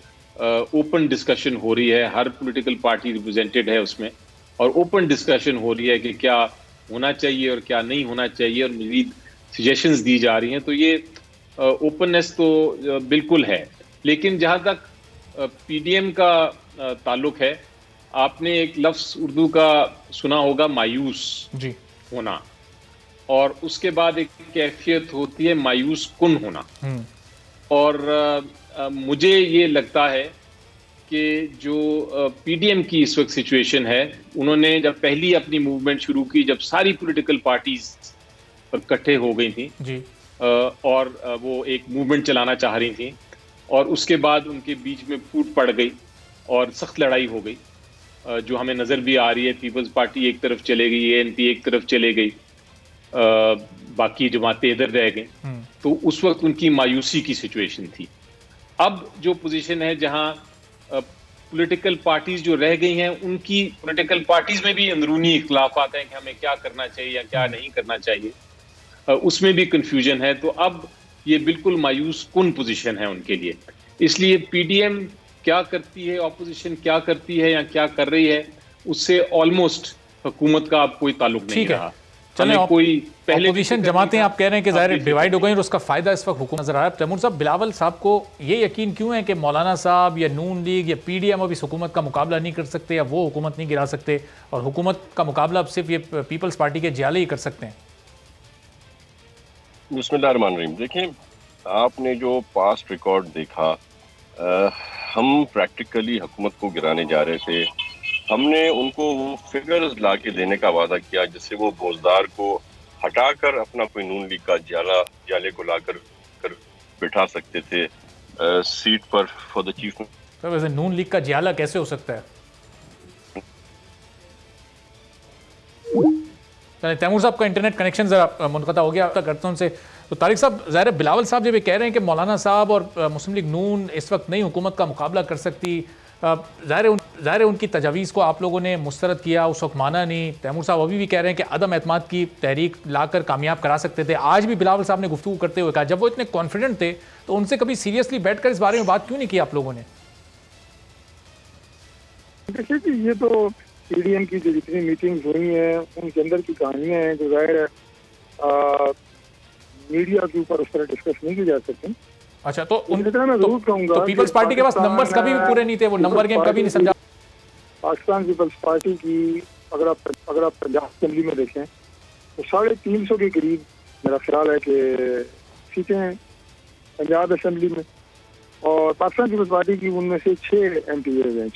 ओपन डिस्कशन हो रही है, हर पॉलिटिकल पार्टी रिप्रेजेंटेड है उसमें। और ओपन डिस्कशन हो रही है कि क्या होना चाहिए और क्या नहीं होना चाहिए, और मजीद सजेशंस दी जा रही हैं। तो ये ओपननेस तो बिल्कुल है। लेकिन जहाँ तक पीडीएम का ताल्लुक है, आपने एक लफ्ज़ उर्दू का सुना होगा, मायूस जी होना, और उसके बाद एक कैफियत होती है मायूस कुन होना। और मुझे ये लगता है कि जो पीडीएम की इस वक्त सिचुएशन है, उन्होंने जब पहली अपनी मूवमेंट शुरू की, जब सारी पॉलिटिकल पार्टीज इकट्ठे हो गई थी जी। और वो एक मूवमेंट चलाना चाह रही थी, और उसके बाद उनके बीच में फूट पड़ गई और सख्त लड़ाई हो गई, जो हमें नज़र भी आ रही है। पीपल्स पार्टी एक तरफ चले गई, एएनपी एक तरफ चले गई, बाकी जमातें इधर रह गई। तो उस वक्त उनकी मायूसी की सिचुएशन थी। अब जो पोजीशन है, जहां पॉलिटिकल पार्टीज जो रह गई हैं, उनकी पॉलिटिकल पार्टीज में भी अंदरूनी इख्तिलाफात हैं कि हमें क्या करना चाहिए या क्या नहीं करना चाहिए, उसमें भी कंफ्यूजन है। तो अब ये बिल्कुल मायूस कुन पोजीशन है उनके लिए। इसलिए पीडीएम क्या करती है, ऑपोजिशन क्या करती है या क्या कर रही है, उससे ऑलमोस्ट हुकूमत का अब कोई ताल्लुक नहीं रहा। चले कोई पहले ऑपोजिशन जमातें आप कह रहे हैं कि जाहिर डिवाइड हो गई और उसका फायदा इस वक्त हुकूमत नजर आ रहा है। तैमूर साहब, बिलावल साहब को ये यकीन क्यों है कि मौलाना साहब या नून लीग या पीडीएम अब इस हुकूमत का मुकाबला नहीं कर सकते, या वो हुकूमत नहीं गिरा सकते, और हुकूमत का मुकाबला अब सिर्फ ये पीपल्स पार्टी के जियाले ही कर सकते हैं? बिस्मिल्लाहिर्रहमानिर्रहीम। देखिए, आपने जो पास्ट रिकॉर्ड देखा, हम प्रैक्टिकली हुकूमत को गिराने जा रहे थे। हमने उनको वो फिगर्स ला के देने का वादा किया जिससे वो बोझदार को हटाकर अपना कोई नून लीग का जाले को लाकर कर बिठा सकते थे सीट पर फॉर द चीफ। तो वैसे नून लीग का जाला कैसे हो सकता है? तैमूर साहब का इंटरनेट कनेक्शन जरा मुनक़ता हो गया, करता हूं उनसे। तो तारिक साहब, ज़ाहिर है बिलावल साहब जब ये कह रहे हैं कि मौलाना साहब और मुस्लिम लीग नून इस वक्त नई हुकूमत का मुकाबला कर सकती, ज़ाहिर है उनकी तजवीज़ को आप लोगों ने मुस्तरद किया, उस वक्त माना नहीं। तैमूर साहब अभी भी कह रहे हैं कि अदम एतमाद की तहरीक लाकर कामयाब करा सकते थे। आज भी बिलावल साहब ने गुफ्तगू करते हुए कहा, जब वो इतने कॉन्फिडेंट थे तो उनसे कभी सीरियसली बैठ कर इस बारे में बात क्यों नहीं की आप लोगों ने? देखिए कि ये तो पीडीएम की जो जितनी मीटिंग्स हुई हैं उनके अंदर की कहानियाँ हैं, जो जाहिर है मीडिया के ऊपर उस तरह डिस्कस नहीं की जा सकती। अच्छा, तो उन मैं जरूर कहूँगा तो पीपल्स पार्टी के पास नंबर्स कभी भी पूरे नहीं थे, वो नंबर गेम कभी नहीं समझा। पाकिस्तान पीपल्स पार्टी की अगर आप पंजाब असम्बली में देखें तो 350 के करीब मेरा ख्याल है कि सीटें हैं पंजाब असम्बली में, और पाकिस्तान पीपल्स पार्टी की उनमें से 6 MPAs हैं,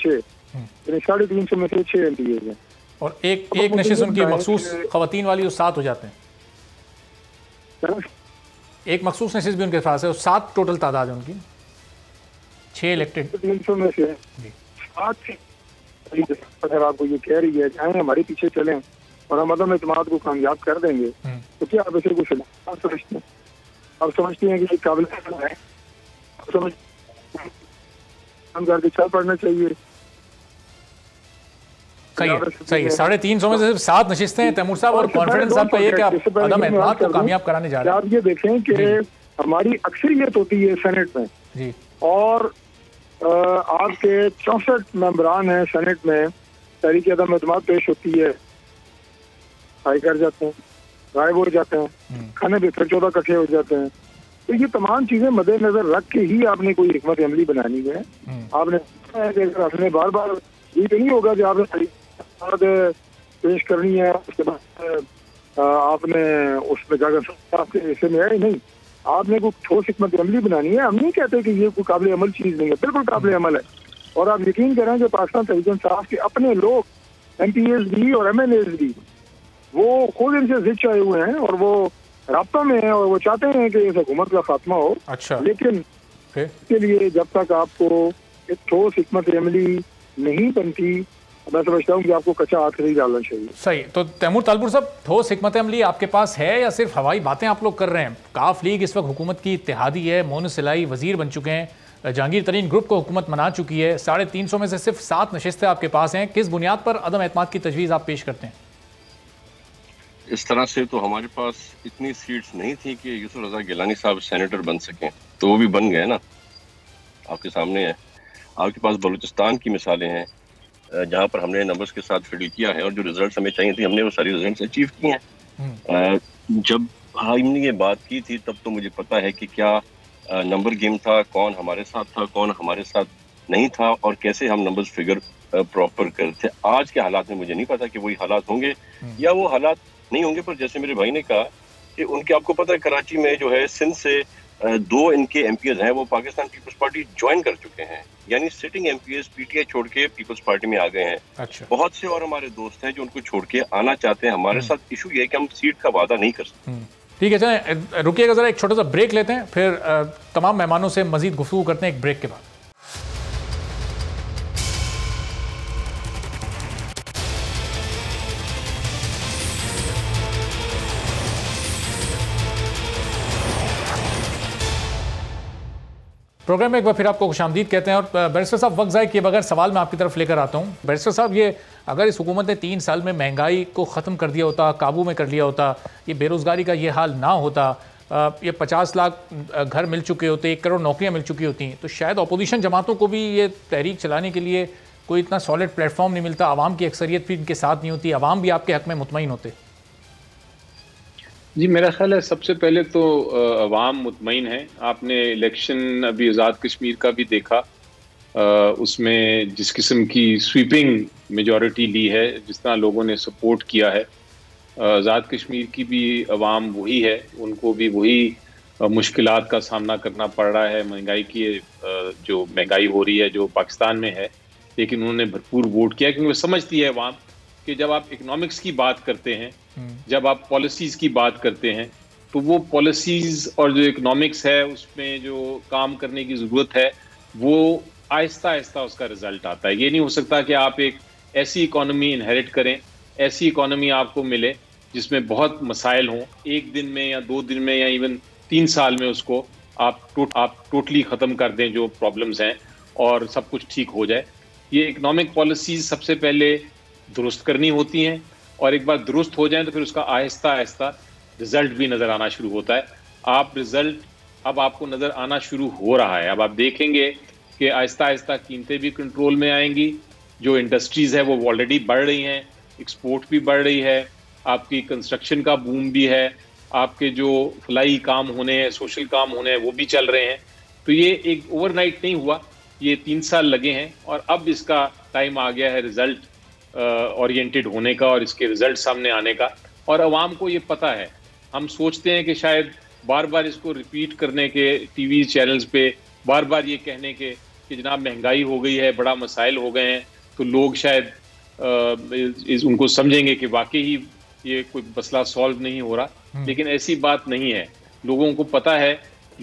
650 में से 6 MPAs हैं, और एक नशिस्त उनकी मखसूस खवातीन वाली वो 7 हो जाते हैं। एक मखसूस नशिस्त भी उनके पास है, 7 टोटल तादाद है उनकी, 6 इलेक्टेड 300 में से जी 7। अगर आपको ये कह रही है चाहे हमारे पीछे चलें और हम अदम एतमाद को कामयाब कर देंगे, तो क्या आप इसे कुछ समझते हैं? आप समझते हैं कि काबिल है, हम करके चल पड़ना चाहिए। सही है, 350 में से सिर्फ 7 नशिस्तें हैं। तैमूर साहब, और कॉन्फिडेंस आपका ये कि आप अदम एतमाद को कामयाब कराने जा रहे हैं। आप ये देखें कि हमारी अक्सरियत होती है सेनेट में जी, और आपके 64 मेंबरान हैं सेनेट में। तहरीक अदम एतमाद पेश होती है, हाई कर जाते हैं, गायब हो जाते हैं, खाने बेहतर 14 इकट्ठे हो जाते हैं। तो ये तमाम चीज़ें मद्देनजर रख के ही आपने कोई हिकमत अमली बनानी है। आपने बार बार ये तो नहीं होगा कि आपने पेश करनी है, उसके बाद आपने उसमें जाकर हिस्से में है नहीं, आपने कोई ठोस हिकमत अमली बनानी है। हम नहीं कहते कि ये कोई काबिल अमल चीज़ नहीं है, बिल्कुल काबिल अमल है। और आप यकीन करें कि पाकिस्तान तहरीक इंसाफ के अपने लोग MPAs भी और MLAs भी वो खुद इनसे जिद चाहे हुए हैं, और वो राब्ता में हैं, और वो चाहते हैं कि इस हुकूमत का खात्मा हो। अच्छा, लेकिन इसके लिए जब तक आपको एक ठोस हिकमत अमली नहीं बनती, मैं समझता हूँ कि आपको कच्चा हाथ नहीं डालना चाहिए। सही। तो तैमूर तालपुर साहब, ठोस हिकमत अमली आपके पास है या सिर्फ हवाई बातें आप लोग कर रहे हैं? काफ लीग इस वक्त हुकूमत की इत्तेहादी है, मोहन सिलाई वजीर बन चुके हैं, जहांगीर तरीन ग्रुप को हुकूमत मना चुकी है, 350 में से सिर्फ 7 नशिस्तें आपके पास हैं। किस बुनियाद पर अदम एतमाद की तजवीज़ आप पेश करते हैं? इस तरह से तो हमारे पास इतनी सीट्स नहीं थी कि यूसुफ़ रजा गिलानी साहब सेनेटर बन सकें, तो वो भी बन गए ना, आपके सामने है। आपके पास बलूचिस्तान की मिसालें हैं, जहाँ पर हमने नंबर्स के साथ फिडल किया है और जो रिजल्ट्स हमें चाहिए थे हमने वो सारी रिजल्ट्स अचीव किए हैं। जब हमने ये बात की थी तब तो मुझे पता है कि क्या नंबर गेम था, कौन हमारे साथ था, कौन हमारे साथ नहीं था और कैसे हम नंबर्स फिगर प्रॉपर करते। आज के हालात में मुझे नहीं पता कि वही हालात होंगे या वो हालात नहीं होंगे, पर जैसे मेरे भाई ने कहा कि उनके आपको पता है कराची में जो है सिंध से दो इनके एमपीएस हैं वो पाकिस्तान पीपल्स पार्टी ज्वाइन कर चुके हैं, यानी सिटिंग एमपीएस पीटीआई छोड़ के पीपल्स पार्टी में आ गए हैं। अच्छा। बहुत से और हमारे दोस्त हैं जो उनको छोड़ के आना चाहते हैं हमारे साथ। इशू ये है कि हम सीट का वादा नहीं कर सकते। ठीक है, चलें रुकिएगा जरा, एक छोटा सा ब्रेक लेते हैं, फिर तमाम मेहमानों से मजीद गुफ्तगू करते हैं एक ब्रेक के बाद। प्रोग्राम में एक बार फिर आपको खुशामदीद कहते हैं और बैरिस्टर साहब वक्त ज़ाय किए बगैर सवाल मैं आपकी तरफ लेकर आता हूँ। बैरिस्टर साहब, ये अगर इस हुकूमत ने 3 साल में महंगाई को ख़त्म कर दिया होता, काबू में कर लिया होता, ये बेरोज़गारी का ये हाल ना होता, ये 50 लाख घर मिल चुके होते, 1 करोड़ नौकरियाँ मिल चुकी होती, तो शायद अपोजिशन जमातों को भी ये तहरीक चलाने के लिए कोई इतना सॉलिड प्लेटफॉर्म नहीं मिलता, आवाम की अक्सरियत भी इनके साथ नहीं होती, आवाम भी आपके हक़ में मुतमईन होते। जी, मेरा ख्याल है सबसे पहले तो अवाम मुतमईन है। आपने इलेक्शन अभी आज़ाद कश्मीर का भी देखा, उसमें जिस किस्म की स्वीपिंग मेजॉरिटी ली है, जिस तरह लोगों ने सपोर्ट किया है, आज़ाद कश्मीर की भी अवाम वही है, उनको भी वही मुश्किलात का सामना करना पड़ रहा है। महंगाई की जो महंगाई हो रही है जो पाकिस्तान में है, लेकिन उन्होंने भरपूर वोट किया क्योंकि वो समझती है अवाम कि जब आप इकनॉमिक्स की बात करते हैं, जब आप पॉलिसीज़ की बात करते हैं, तो वो पॉलिसीज़ और जो इकनॉमिक्स है उसमें जो काम करने की ज़रूरत है वो आहिस्ता आहिस्ता उसका रिज़ल्ट आता है। ये नहीं हो सकता कि आप एक ऐसी इकॉनमी इनहेरिट करें, ऐसी इकॉनमी आपको मिले जिसमें बहुत मसाइल हों, एक दिन में या 2 दिन में या इवन 3 साल में उसको आप टोटली ख़त्म कर दें जो प्रॉब्लम्स हैं और सब कुछ ठीक हो जाए। ये इकनॉमिक पॉलिसीज़ सबसे पहले दुरुस्त करनी होती हैं और एक बार दुरुस्त हो जाए तो फिर उसका आहिस्ता आहिस्ता रिज़ल्ट भी नज़र आना शुरू होता है। आप रिज़ल्ट अब आपको नज़र आना शुरू हो रहा है। अब आप देखेंगे कि आहिस्ता आहिस्ता कीमतें भी कंट्रोल में आएंगी, जो इंडस्ट्रीज़ है वो ऑलरेडी बढ़ रही हैं, एक्सपोर्ट भी बढ़ रही है, आपकी कंस्ट्रक्शन का बूम भी है, आपके जो फलाई काम होने हैं, सोशल काम होने हैं वो भी चल रहे हैं। तो ये एक ओवरनाइट नहीं हुआ, ये 3 साल लगे हैं और अब इसका टाइम आ गया है रिज़ल्ट ओरिएंटेड होने का और इसके रिजल्ट सामने आने का। और आवाम को ये पता है, हम सोचते हैं कि शायद बार बार इसको रिपीट करने के, टीवी चैनल्स पे बार बार ये कहने के कि जनाब महंगाई हो गई है, बड़ा मसाइल हो गए हैं, तो लोग शायद उनको समझेंगे कि वाकई ही ये कोई मसला सॉल्व नहीं हो रहा। लेकिन ऐसी बात नहीं है, लोगों को पता है,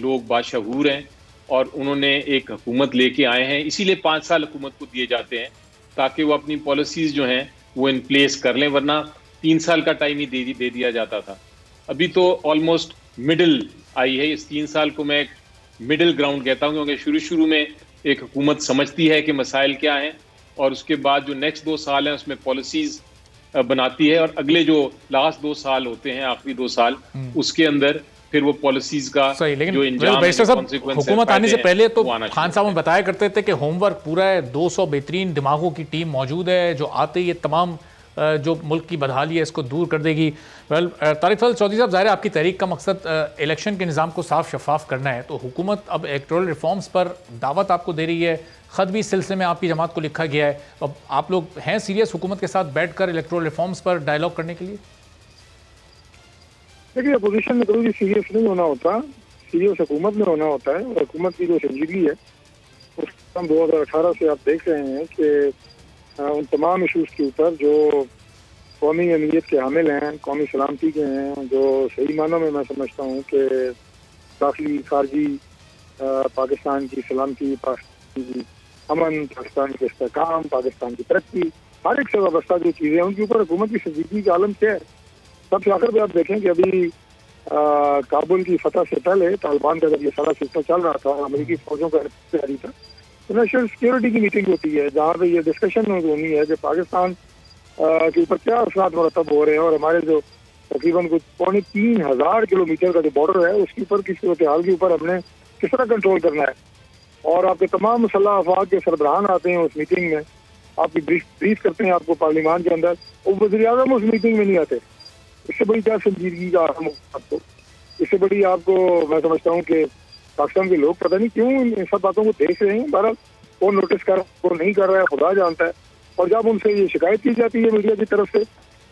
लोग बाशऊर हैं और उन्होंने एक हुकूमत लेके आए हैं। इसीलिए 5 साल हुकूमत को दिए जाते हैं ताकि वो अपनी पॉलिसीज़ जो हैं वो इन प्लेस कर लें, वरना 3 साल का टाइम ही दे दिया जाता था। अभी तो ऑलमोस्ट मिडिल आई है, इस 3 साल को मैं एक मिडिल ग्राउंड कहता हूँ क्योंकि शुरू में एक हुकूमत समझती है कि मसाइल क्या हैं और उसके बाद जो नेक्स्ट 2 साल हैं उसमें पॉलिसीज़ बनाती है और अगले जो लास्ट 2 साल होते हैं, आखिरी 2 साल, उसके अंदर फिर वो पॉलिसीज़ का जो इंजाम है, हुकूमत आने से पहले तो खान साहब बताया करते थे कि होमवर्क पूरा है, 200 बेहतरीन दिमागों की टीम मौजूद है जो आते ही तमाम जो मुल्क की बदहाली है इसको दूर कर देगी। वेल, तारिक फजल चौधरी साहब, ज़ाहिर है आपकी तहरीक का मकसद इलेक्शन के निज़ाम को साफ शफाफ करना है, तो हुकूमत अब इलेक्टोरल रिफॉर्म्स पर दावत आपको दे रही है, ख़त भी इस सिलसिले में आपकी जमात को लिखा गया है, अब आप लोग हैं सीरियस हुकूमत के साथ बैठ कर इलेक्टोरल रिफॉर्म्स पर डायलॉग करने के लिए? देखिए, अपोजिशन में कभी सीरियस नहीं होना होता, सीरियस हुकूमत में होना होता है और हुकूमत की जो संजीदगी है उसका 2018 से आप देख रहे हैं कि उन तमाम इशूज़ के ऊपर जो कौमी अहमियत के हामिल हैं, कौमी सलामती के हैं, जो सही मानों में मैं समझता हूँ कि दाखिली खारजी पाकिस्तान की सलामती, पाकिस्तान की अमन, पाकिस्तान के इस्तेकाम, पाकिस्तान की तरक्की, हर एक से वाबस्ता जो चीज़ें हैं उनके ऊपर हुकूमत की संजीदगी का आलम क्या है। सबसे आखिर पर आप देखें कि अभी काबुल की फतह से पहले तालिबान का जब ये सारा सिलसिला चल रहा था, अमेरिकी फौजों का तैयारी था, नेशनल सिक्योरिटी की मीटिंग होती है जहाँ पे ये डिस्कशन होनी है कि पाकिस्तान के ऊपर क्या असरात मुरतब हो रहे हैं और हमारे जो तकरीबन कुछ 3,500 किलोमीटर का जो बॉर्डर है उसके ऊपर किस सूरत हाल के ऊपर हमने किस तरह कंट्रोल करना है। और आपके तमाम मसला अफवाज के सरबराहान आते हैं उस मीटिंग में आपकी ब्रीफ करते हैं आपको पार्लियामान के अंदर, और वज़ीर आज़म उस मीटिंग में नहीं आते। इससे बड़ी क्या संजीदगी का आलम होगा आपको? इससे बड़ी आपको मैं समझता हूँ कि पाकिस्तान के लोग पता नहीं क्यों इन सब बातों को देख रहे हैं। बहरहाल वो नोटिस कर वो नहीं कर रहा है, खुदा जानता है। और जब उनसे ये शिकायत की जाती है मीडिया की तरफ से,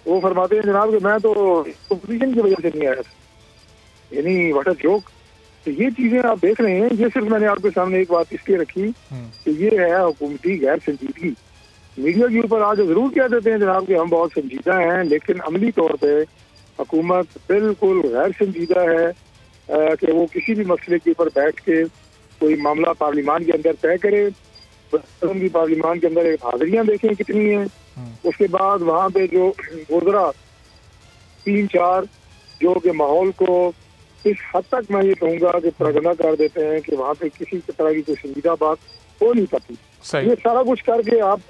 वो फरमाते हैं जनाब कि मैं तो अपोजिशन की वजह से नहीं आया था। यानी व्हाट अ जोक। तो ये चीज़ें आप देख रहे हैं। ये सिर्फ मैंने आपके सामने एक बात इसलिए रखी कि ये है हुकूमती गैर संजीदगी। मीडिया के ऊपर आज ज़रूर कह देते हैं जनाब कि हम बहुत संजीदा हैं, लेकिन अमली तौर पर हुकूमत बिल्कुल गैर संजीदा है कि वो किसी भी मसले के ऊपर बैठ के कोई मामला पार्लियामान के अंदर तय करे। की पार्लियामान के अंदर हाजिरियां देखें कितनी हैं, उसके बाद वहाँ पे जो गुजरा 3-4 जो कि माहौल को इस हद तक मैं ये कहूँगा कि प्रगना कर देते हैं कि वहाँ पे किसी तरह की कोई संजीदा बात हो नहीं पाती। ये सारा कुछ करके आप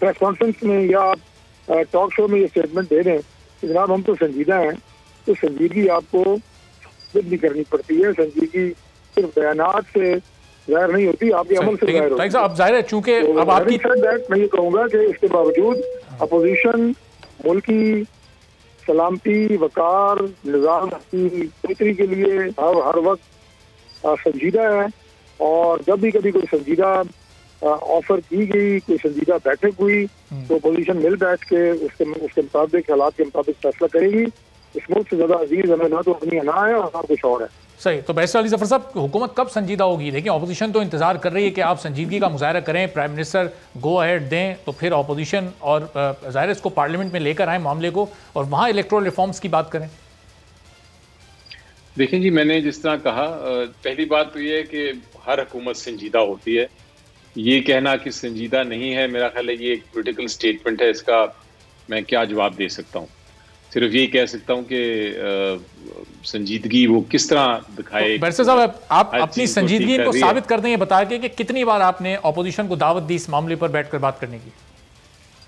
प्रेस कॉन्फ्रेंस में या आप टॉक शो में ये स्टेटमेंट दे दें कि जनाब हम तो संजीदा हैं, तो संजीदगी आपको नहीं करनी पड़ती है। संजीदगी सिर्फ बयानात से जाहिर नहीं होती, आपके अमल से जाहिर होती है। आप जाहिर है चूंकि अब आपकी मैं ये कहूँगा कि इसके बावजूद अपोजिशन मुल्क की सलामती वकार निज़ाम की बेहतरी के लिए हर वक्त संजीदा है। और जब भी कभी कोई संजीदा ऑफर की गई, कोई संजीदा बैठक हुई, तो अपोजिशन मिल बैठ के उसके मुताबिक हालात के मुताबिक फैसला करेगी। इस मुल्क से ज़्यादा अजीज हमें ना तो अपनी अना है और ना कुछ और है। सही। तो बैरिस्टर अली ज़फर साहब, हुकूमत कब संजीदा होगी? देखिए अपोजिशन तो इंतज़ार कर रही है कि आप संजीदगी का मुजाहरा करें, प्राइम मिनिस्टर गो अहेड दें, तो फिर अपोजिशन और ज़ाहिर इसको पार्लियामेंट में लेकर आए मामले को और वहाँ इलेक्टोरल रिफॉर्म्स की बात करें। देखिए जी, मैंने जिस तरह कहा, पहली बात तो ये है कि हर हुकूमत संजीदा होती है। ये कहना कि संजीदा नहीं है, मेरा ख्याल है ये एक पोलिटिकल स्टेटमेंट है। इसका मैं क्या जवाब दे सकता हूँ? सिर्फ यही कह सकता हूँ कि संजीदगी वो किस तरह दिखाए। तो बैरिस्टर साहब, आप अपनी संजीदगी को साबित कर दें, बता के कि कितनी बार आपने अपोजिशन को दावत दी इस मामले पर बैठकर बात करने की।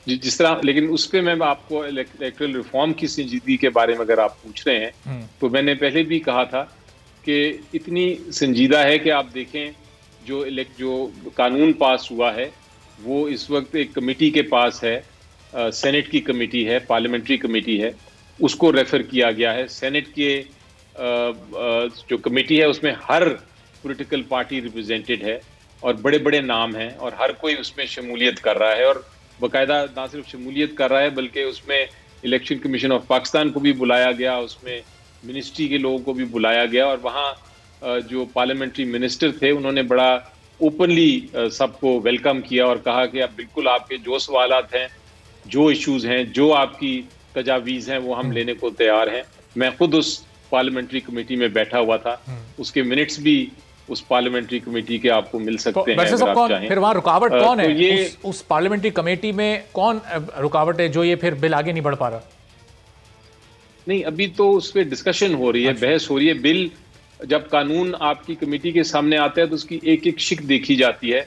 जी, जिस तरह, लेकिन उस पर मैं आपको इलेक्टोरल रिफॉर्म की संजीदगी के बारे में अगर आप पूछ रहे हैं तो मैंने पहले भी कहा था कि इतनी संजीदा है कि आप देखें जो कानून पास हुआ है वो इस वक्त एक कमेटी के पास है, सेनेट की कमेटी है, पार्लियामेंट्री कमेटी है, उसको रेफ़र किया गया है। सेनेट के जो कमेटी है उसमें हर पॉलिटिकल पार्टी रिप्रेजेंटेड है और बड़े बड़े नाम हैं और हर कोई उसमें शमूलियत कर रहा है और बाकायदा ना सिर्फ शमूलियत कर रहा है बल्कि उसमें इलेक्शन कमीशन ऑफ पाकिस्तान को भी बुलाया गया, उसमें मिनिस्ट्री के लोगों को भी बुलाया गया और वहाँ जो पार्लियामेंट्री मिनिस्टर थे उन्होंने बड़ा ओपनली सबको वेलकम किया और कहा कि आप बिल्कुल आपके जो सवाल हैं, जो इश्यूज़ हैं, जो आपकी तजावीज़ हैं वो हम लेने को तैयार हैं। मैं खुद उस पार्लियामेंट्री कमेटी में बैठा हुआ था, उसके मिनट्स भी उस पार्लियामेंट्री कमेटी के आपको मिल सकते हैं अगर आप चाहें। फिर वहाँ रुकावट कौन है? ये उस पार्लियामेंट्री कमेटी में कौन रुकावट है जो ये फिर बिल आगे नहीं बढ़ पा रहा? नहीं, अभी तो उस पर डिस्कशन हो रही है, बहस हो रही है। बिल जब कानून आपकी कमेटी के सामने आता है तो उसकी एक एक शिक देखी जाती है,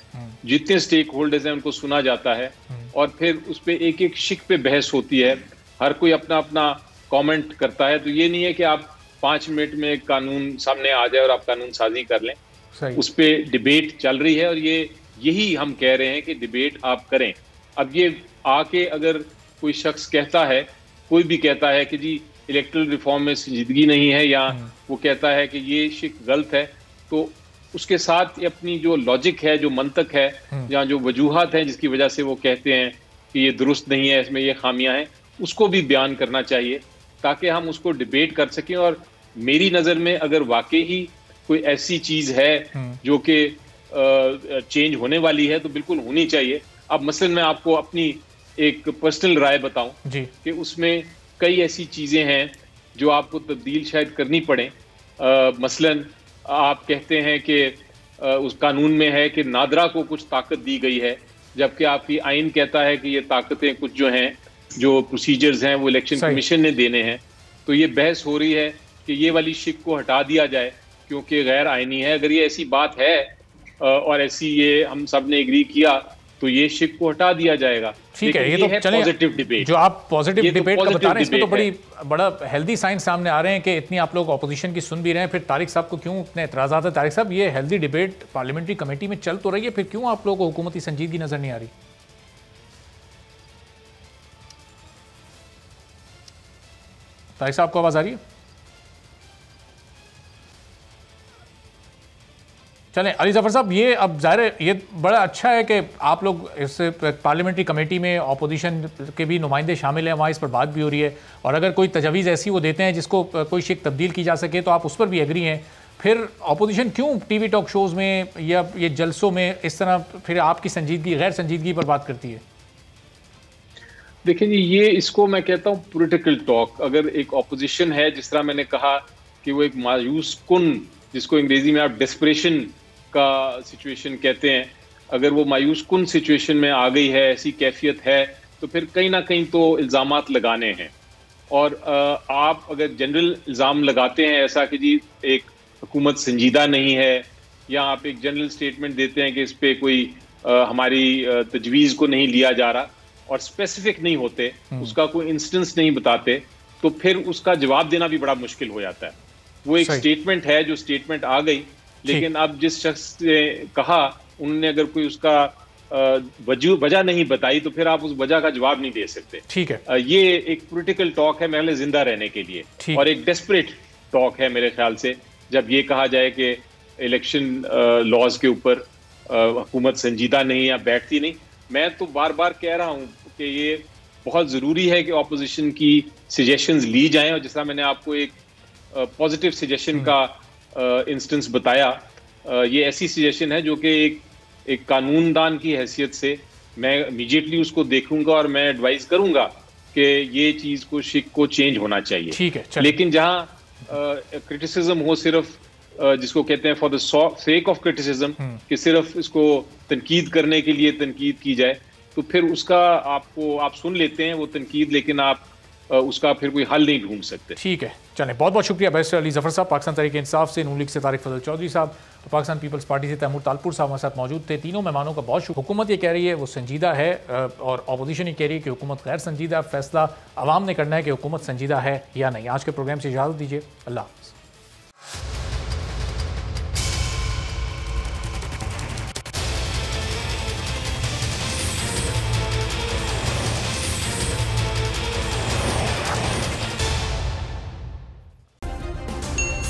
जितने स्टेक होल्डर्स हैं उनको सुना जाता है और फिर उस पर एक एक शिक पे बहस होती है, हर कोई अपना अपना कमेंट करता है। तो ये नहीं है कि आप 5 मिनट में एक कानून सामने आ जाए और आप कानून साजी कर लें। उस पर डिबेट चल रही है और यही हम कह रहे हैं कि डिबेट आप करें। अब ये आके अगर कोई शख्स कहता है, कोई भी कहता है कि जी इलेक्टोरल रिफॉर्म में संजीदगी नहीं है या वो कहता है कि ये शिक गलत है, तो उसके साथ अपनी जो लॉजिक है, जो मंतक है या जो वजूहात हैं जिसकी वजह से वो कहते हैं कि ये दुरुस्त नहीं है, इसमें ये खामियां हैं, उसको भी बयान करना चाहिए ताकि हम उसको डिबेट कर सकें। और मेरी नज़र में अगर वाकई ही कोई ऐसी चीज़ है जो कि चेंज होने वाली है तो बिल्कुल होनी चाहिए। अब मसलन मैं आपको अपनी एक पर्सनल राय बताऊं कि उसमें कई ऐसी चीज़ें हैं जो आपको तब्दील शायद करनी पड़े। मसलन आप कहते हैं कि उस कानून में है कि नादरा को कुछ ताकत दी गई है, जबकि आपकी आइन कहता है कि ये ताकतें कुछ जो हैं, जो प्रोसीजर्स हैं वो इलेक्शन कमीशन ने देने हैं। तो ये बहस हो रही है कि ये वाली शिक को हटा दिया जाए क्योंकि गैर आइनी है। अगर ये ऐसी बात है और ऐसी ये हम सब ने एग्री किया तो ये शिक को हटा दिया जाएगा। ठीक है, ये तो चलिए पॉजिटिव डिबेट जो आप पॉजिटिव डिबेट का बता रहे हैं, इसमें तो बड़ा हेल्दी साइन सामने आ रहे हैं कि इतनी आप लोग ऑपोजिशन की सुन भी रहे हैं, फिर तारिक साहब को क्यों इतने एतराज़ा है? तारिक साहब, ये हेल्दी डिबेट पार्लियामेंट्री कमेटी में चल तो रही है, फिर क्यों आप लोगों को हुकूमती संजीदगी नजर नहीं आ रही? तारिक साहब को आवाज़ आ रही है? चलें अली ज़फर साहब, ये अब ज़ाहिर ये बड़ा अच्छा है कि आप लोग इस पार्लियामेंट्री कमेटी में अपोजिशन के भी नुमाइंदे शामिल हैं, वहाँ इस पर बात भी हो रही है और अगर कोई तजवीज़ ऐसी वो देते हैं जिसको कोई शिक तब्दील की जा सके तो आप उस पर भी एग्री हैं। फिर अपोजिशन क्यों टीवी टॉक शोज़ में या ये जलसों में इस तरह फिर आपकी संजीदगी गैर संजीदगी पर बात करती है? देखिए जी, ये इसको मैं कहता हूँ पॉलिटिकल टॉक। अगर एक अपोजिशन है, जिस तरह मैंने कहा कि वो एक मायूस कुन, जिसको अंग्रेजी में आप डिस्परेशन का सिचुएशन कहते हैं, अगर वो मायूस कुन सिचुएशन में आ गई है, ऐसी कैफियत है, तो फिर कहीं ना कहीं तो इल्ज़ामात लगाने हैं। और आप अगर जनरल इल्ज़ाम लगाते हैं ऐसा कि जी एक हुकूमत संजीदा नहीं है, या आप एक जनरल स्टेटमेंट देते हैं कि इस पर कोई हमारी तजवीज़ को नहीं लिया जा रहा और स्पेसिफिक नहीं होते, उसका कोई इंस्टेंस नहीं बताते, तो फिर उसका जवाब देना भी बड़ा मुश्किल हो जाता है। वो एक स्टेटमेंट है जो स्टेटमेंट आ गई, लेकिन अब जिस शख्स ने कहा उन्होंने अगर कोई उसका वजह नहीं बताई तो फिर आप उस वजह का जवाब नहीं दे सकते। ठीक है, ये एक पॉलिटिकल टॉक है मेरे जिंदा रहने के लिए और एक डेस्परेट टॉक है मेरे ख्याल से। जब ये कहा जाए कि इलेक्शन लॉज के ऊपर हुकूमत संजीदा नहीं या बैठती नहीं, मैं तो बार बार कह रहा हूँ कि ये बहुत ज़रूरी है कि अपोजिशन की सजेशंस ली जाएं। और जिस तरह मैंने आपको एक पॉजिटिव सजेशन का इंस्टेंस बताया, ये ऐसी सजेशन है जो कि एक कानूनदान की हैसियत से मैं इमीडिएटली उसको देखूंगा और मैं एडवाइस करूंगा कि ये चीज़ को शिक को चेंज होना चाहिए। ठीक है, लेकिन जहाँ क्रिटिसिज्म हो सिर्फ जिसको कहते हैं for the sake of criticism, कि सिर्फ इसको तनकीद करने के लिए तनकीद की जाए, तो फिर उसका आपको आप सुन लेते हैं वो तनकीद, लेकिन आप उसका फिर कोई हल नहीं ढूंढ सकते। ठीक है, चलें, बहुत बहुत शुक्रिया बैरिस्टर अली ज़फर साहब, पाकिस्तान तहरीक इंसाफ से, नून लीग से तारिक फजल चौधरी साहब, तो पाकिस्तान पीपल्स पार्टी से तैमूर तालपुर साहब हमारे साथ मौजूद थे। तीनों मेहमानों का बहुत शुक्रिया। हुकूमत ये कह रही है वो संजीदा है और अपोजिशन ये कह रही है कि हुकूमत गैर संजीदा। फैसला आवाम ने करना है कि हुकूमत संजीदा है या नहीं। आज के प्रोग्राम से इजाज़त दीजिए, अल्लाह हाफ़िज़।